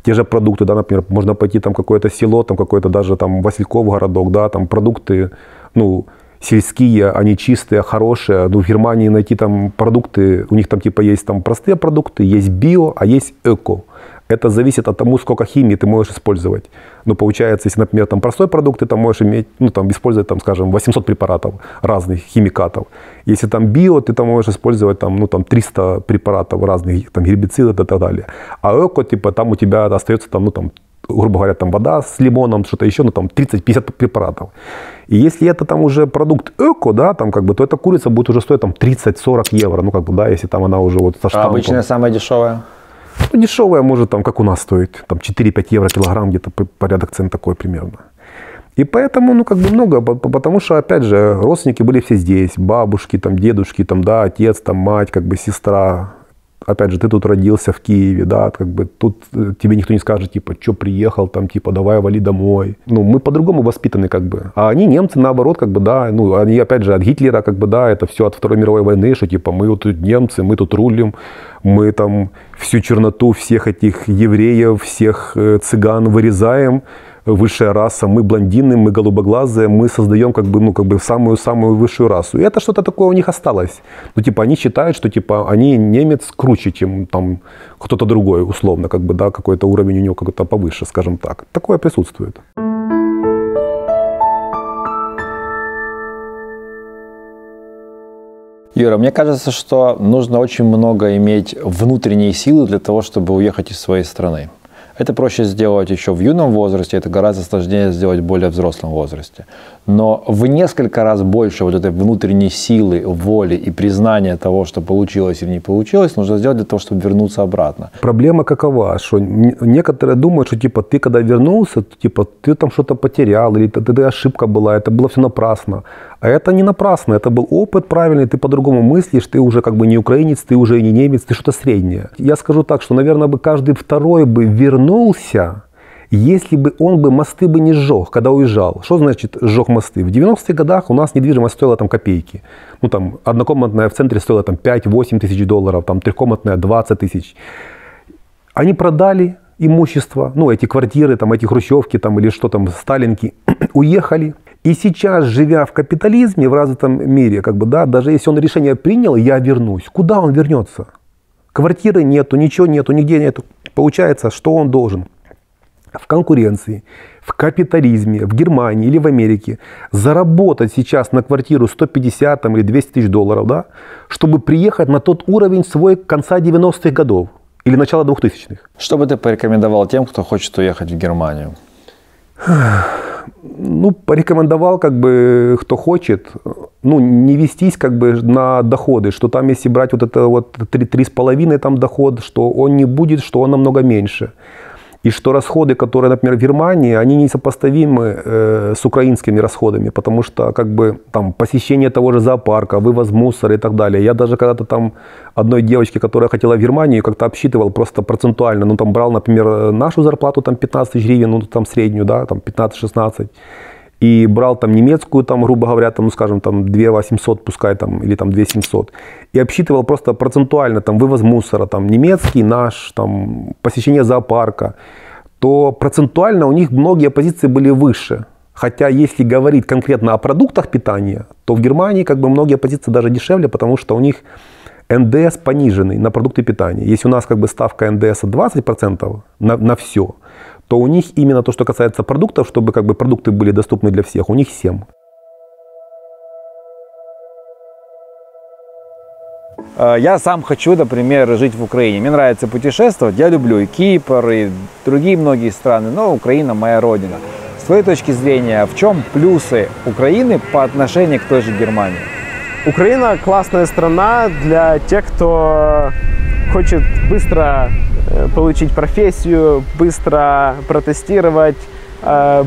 те же продукты, да, например, можно пойти там какое-то село, там какой-то даже там Васильков городок, да, там продукты, ну, сельские, они чистые, хорошие. Ну, в Германии найти там продукты, у них там типа есть там простые продукты, есть био, а есть эко. Это зависит от того, сколько химии ты можешь использовать. Ну, получается, если, например, там простой продукт, ты там можешь иметь, ну, там, использовать, там, скажем, 800 препаратов разных, химикатов. Если там био, ты там можешь использовать, там, ну, там, 300 препаратов разных, там, гербицидов и так далее. А эко, типа, там у тебя остается, там, ну, там, грубо говоря, там вода с лимоном, что-то еще, ну там 30-50 препаратов. И если это там уже продукт эко, да, там как бы, то эта курица будет уже стоить там 30-40 евро, ну как бы, да, если там она уже вот со штампом. А обычная самая дешевая? Ну, дешевая может там, как у нас стоит, там 4-5 евро килограмм, где-то порядок цен такой примерно. И поэтому, ну, как бы много, потому что, опять же, родственники были все здесь, бабушки, там, дедушки, там, да, отец, там, мать, как бы сестра. Опять же, ты тут родился в Киеве, да, как бы тут тебе никто не скажет, типа, что приехал, там, типа, давай вали домой. Ну, мы по-другому воспитаны, как бы. А они, немцы, наоборот, как бы, да, ну, они, опять же, от Гитлера, как бы, да, это все от Второй мировой войны, что, типа, мы вот тут немцы, мы тут рулим, мы там всю черноту всех этих евреев, всех цыган вырезаем, высшая раса, мы блондины, мы голубоглазые, мы создаем как бы, ну, как бы самую-самую высшую расу. И это что-то такое у них осталось. Ну, типа, они считают, что, типа, они немец круче, чем там кто-то другой, условно, как бы, да, какой-то уровень у него как-то повыше, скажем так. Такое присутствует. Юра, мне кажется, что нужно очень много иметь внутренней силы для того, чтобы уехать из своей страны. Это проще сделать еще в юном возрасте, это гораздо сложнее сделать в более взрослом возрасте. Но в несколько раз больше вот этой внутренней силы, воли и признания того, что получилось или не получилось, нужно сделать для того, чтобы вернуться обратно. Проблема какова, что некоторые думают, что типа ты когда вернулся, то, типа ты там что-то потерял, или это ошибка была, это было все напрасно. А это не напрасно, это был опыт правильный, ты по-другому мыслишь, ты уже как бы не украинец, ты уже не немец, ты что-то среднее. Я скажу так, что, наверное, бы каждый второй бы вернулся, если бы он бы мосты бы не сжег, когда уезжал. Что значит сжег мосты? В 90-х годах у нас недвижимость стоила там копейки. Ну там однокомнатная в центре стоила там 5-8 тысяч долларов, там трехкомнатная 20 тысяч. Они продали имущество, ну эти квартиры, там эти хрущевки там или что там, сталинки, уехали. И сейчас, живя в капитализме, в развитом мире, как бы, да, даже если он решение принял, я вернусь. Куда он вернется? Квартиры нету, ничего нету, нигде нету. Получается, что он должен? В конкуренции, в капитализме, в Германии или в Америке заработать сейчас на квартиру 150 там, или 200 тысяч долларов, да, чтобы приехать на тот уровень свой конца 90-х годов или начала 2000-х. Что бы ты порекомендовал тем, кто хочет уехать в Германию? Ну, порекомендовал, как бы, кто хочет, ну, не вестись, как бы, на доходы, что там, если брать вот это вот 3,5 там доход, что он не будет, что он намного меньше. И что расходы, которые, например, в Германии, они несопоставимы с украинскими расходами, потому что, как бы, там, посещение того же зоопарка, вывоз мусора и так далее. Я даже когда-то там одной девочке, которая хотела в Германию, как-то обсчитывал просто процентуально, ну, там, брал, например, нашу зарплату, там, 15 тысяч гривен, ну, там, среднюю, да, там, 15-16, и брал, там, немецкую, там, грубо говоря, там, ну, скажем, там, 2800, пускай, там, или, там, 2700, и обсчитывал просто процентуально, там, вывоз мусора, там, немецкий, наш, там, посещение зоопарка, то процентуально у них многие позиции были выше. Хотя, если говорить конкретно о продуктах питания, то в Германии, как бы, многие позиции даже дешевле, потому что у них НДС пониженный на продукты питания. Если у нас, как бы, ставка НДС 20% на все, то у них именно то, что касается продуктов, чтобы как бы продукты были доступны для всех, у них 7. Я сам хочу, например, жить в Украине. Мне нравится путешествовать. Я люблю и Кипр, и другие многие страны, но Украина моя родина. С твоей точки зрения, в чем плюсы Украины по отношению к той же Германии? Украина классная страна для тех, кто хочет быстро получить профессию, быстро протестировать,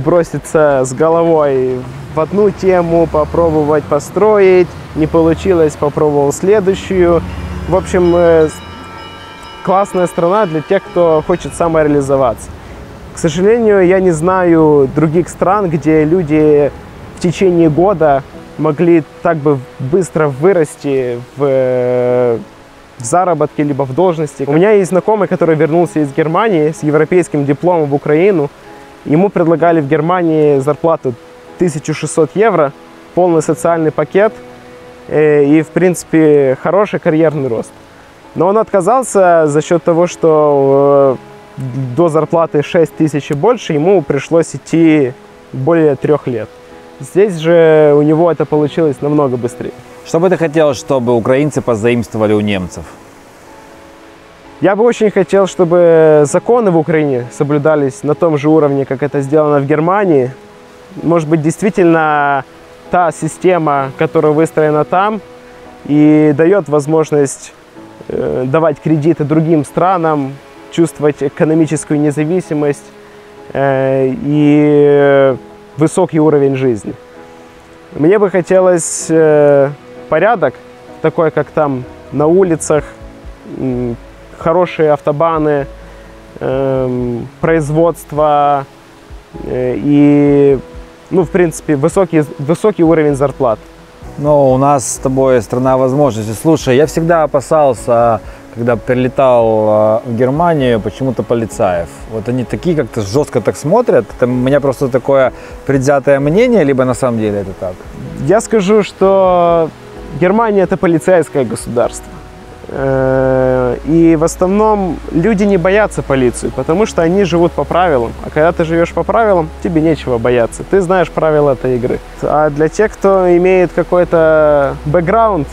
броситься с головой в одну тему, попробовать построить, не получилось, попробовал следующую. В общем, классная страна для тех, кто хочет самореализоваться. К сожалению, я не знаю других стран, где люди в течение года могли так бы быстро вырасти в заработке либо в должности. У меня есть знакомый, который вернулся из Германии с европейским дипломом в Украину. Ему предлагали в Германии зарплату 1600 евро, полный социальный пакет и, в принципе, хороший карьерный рост. Но он отказался за счет того, что до зарплаты 6000 и больше ему пришлось идти более 3 лет. Здесь же у него это получилось намного быстрее. Что бы ты хотел, чтобы украинцы позаимствовали у немцев? Я бы очень хотел, чтобы законы в Украине соблюдались на том же уровне, как это сделано в Германии. Может быть, действительно та система, которая выстроена там и дает возможность давать кредиты другим странам, чувствовать экономическую независимость и высокий уровень жизни. Мне бы хотелось порядок, такой как там на улицах, хорошие автобаны, производство и, ну, в принципе, высокий уровень зарплат. Ну, у нас с тобой страна возможностей. Слушай, я всегда опасался, когда прилетал в Германию, почему-то полицаев. Вот они такие как-то жестко так смотрят. Это у меня просто такое предвзятое мнение, либо на самом деле это так? Я скажу, что Германия – это полицейское государство. И в основном люди не боятся полиции, потому что они живут по правилам. А когда ты живешь по правилам, тебе нечего бояться. Ты знаешь правила этой игры. А для тех, кто имеет какой-то бэкграунд,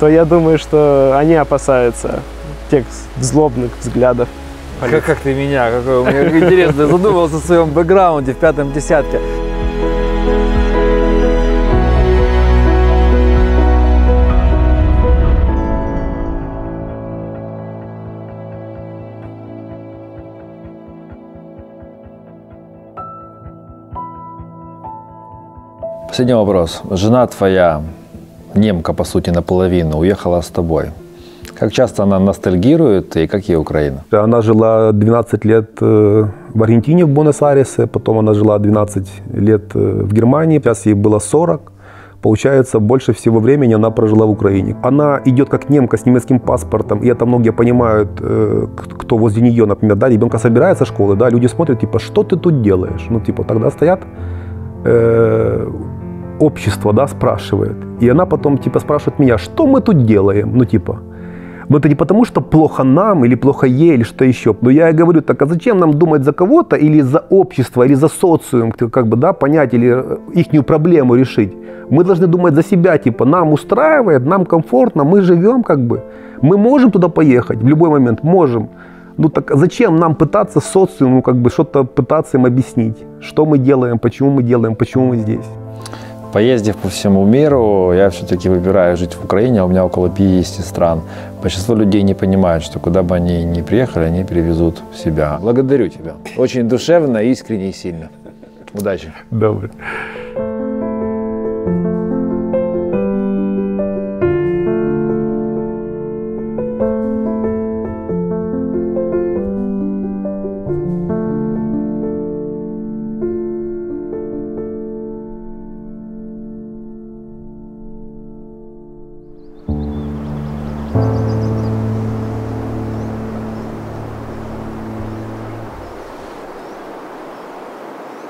то я думаю, что они опасаются тех злобных взглядов. Как ты меня, какой интересно, задумался о своем бэкграунде в 5-м десятке. Последний вопрос. Жена твоя, немка, по сути, наполовину, уехала с тобой. Как часто она ностальгирует и как ей Украина? Она жила 12 лет в Аргентине, в Буэнос-Айресе, потом она жила 12 лет в Германии, сейчас ей было 40. Получается, больше всего времени она прожила в Украине. Она идет как немка с немецким паспортом, и это многие понимают, кто возле нее, например, да, ребенка собирается со школы, да, люди смотрят, типа, что ты тут делаешь? Ну, типа, тогда стоят, общество, да, спрашивает. И она потом, типа, спрашивает меня, что мы тут делаем? Ну, типа, ну это не потому, что плохо нам, или плохо ей, или что еще. Но я и говорю, так, а зачем нам думать за кого-то, или за общество, или за социум, как бы, да, понять, или ихнюю проблему решить. Мы должны думать за себя, типа, нам устраивает, нам комфортно, мы живем, как бы. Мы можем туда поехать в любой момент, можем. Ну так зачем нам пытаться социуму, как бы, что-то пытаться им объяснить, что мы делаем, почему мы делаем, почему мы здесь? Поездив по всему миру, я все-таки выбираю жить в Украине, а у меня около 50 стран. Большинство людей не понимают, что куда бы они ни приехали, они перевезут себя. Благодарю тебя. Очень душевно, искренне и сильно. Удачи. Добрый.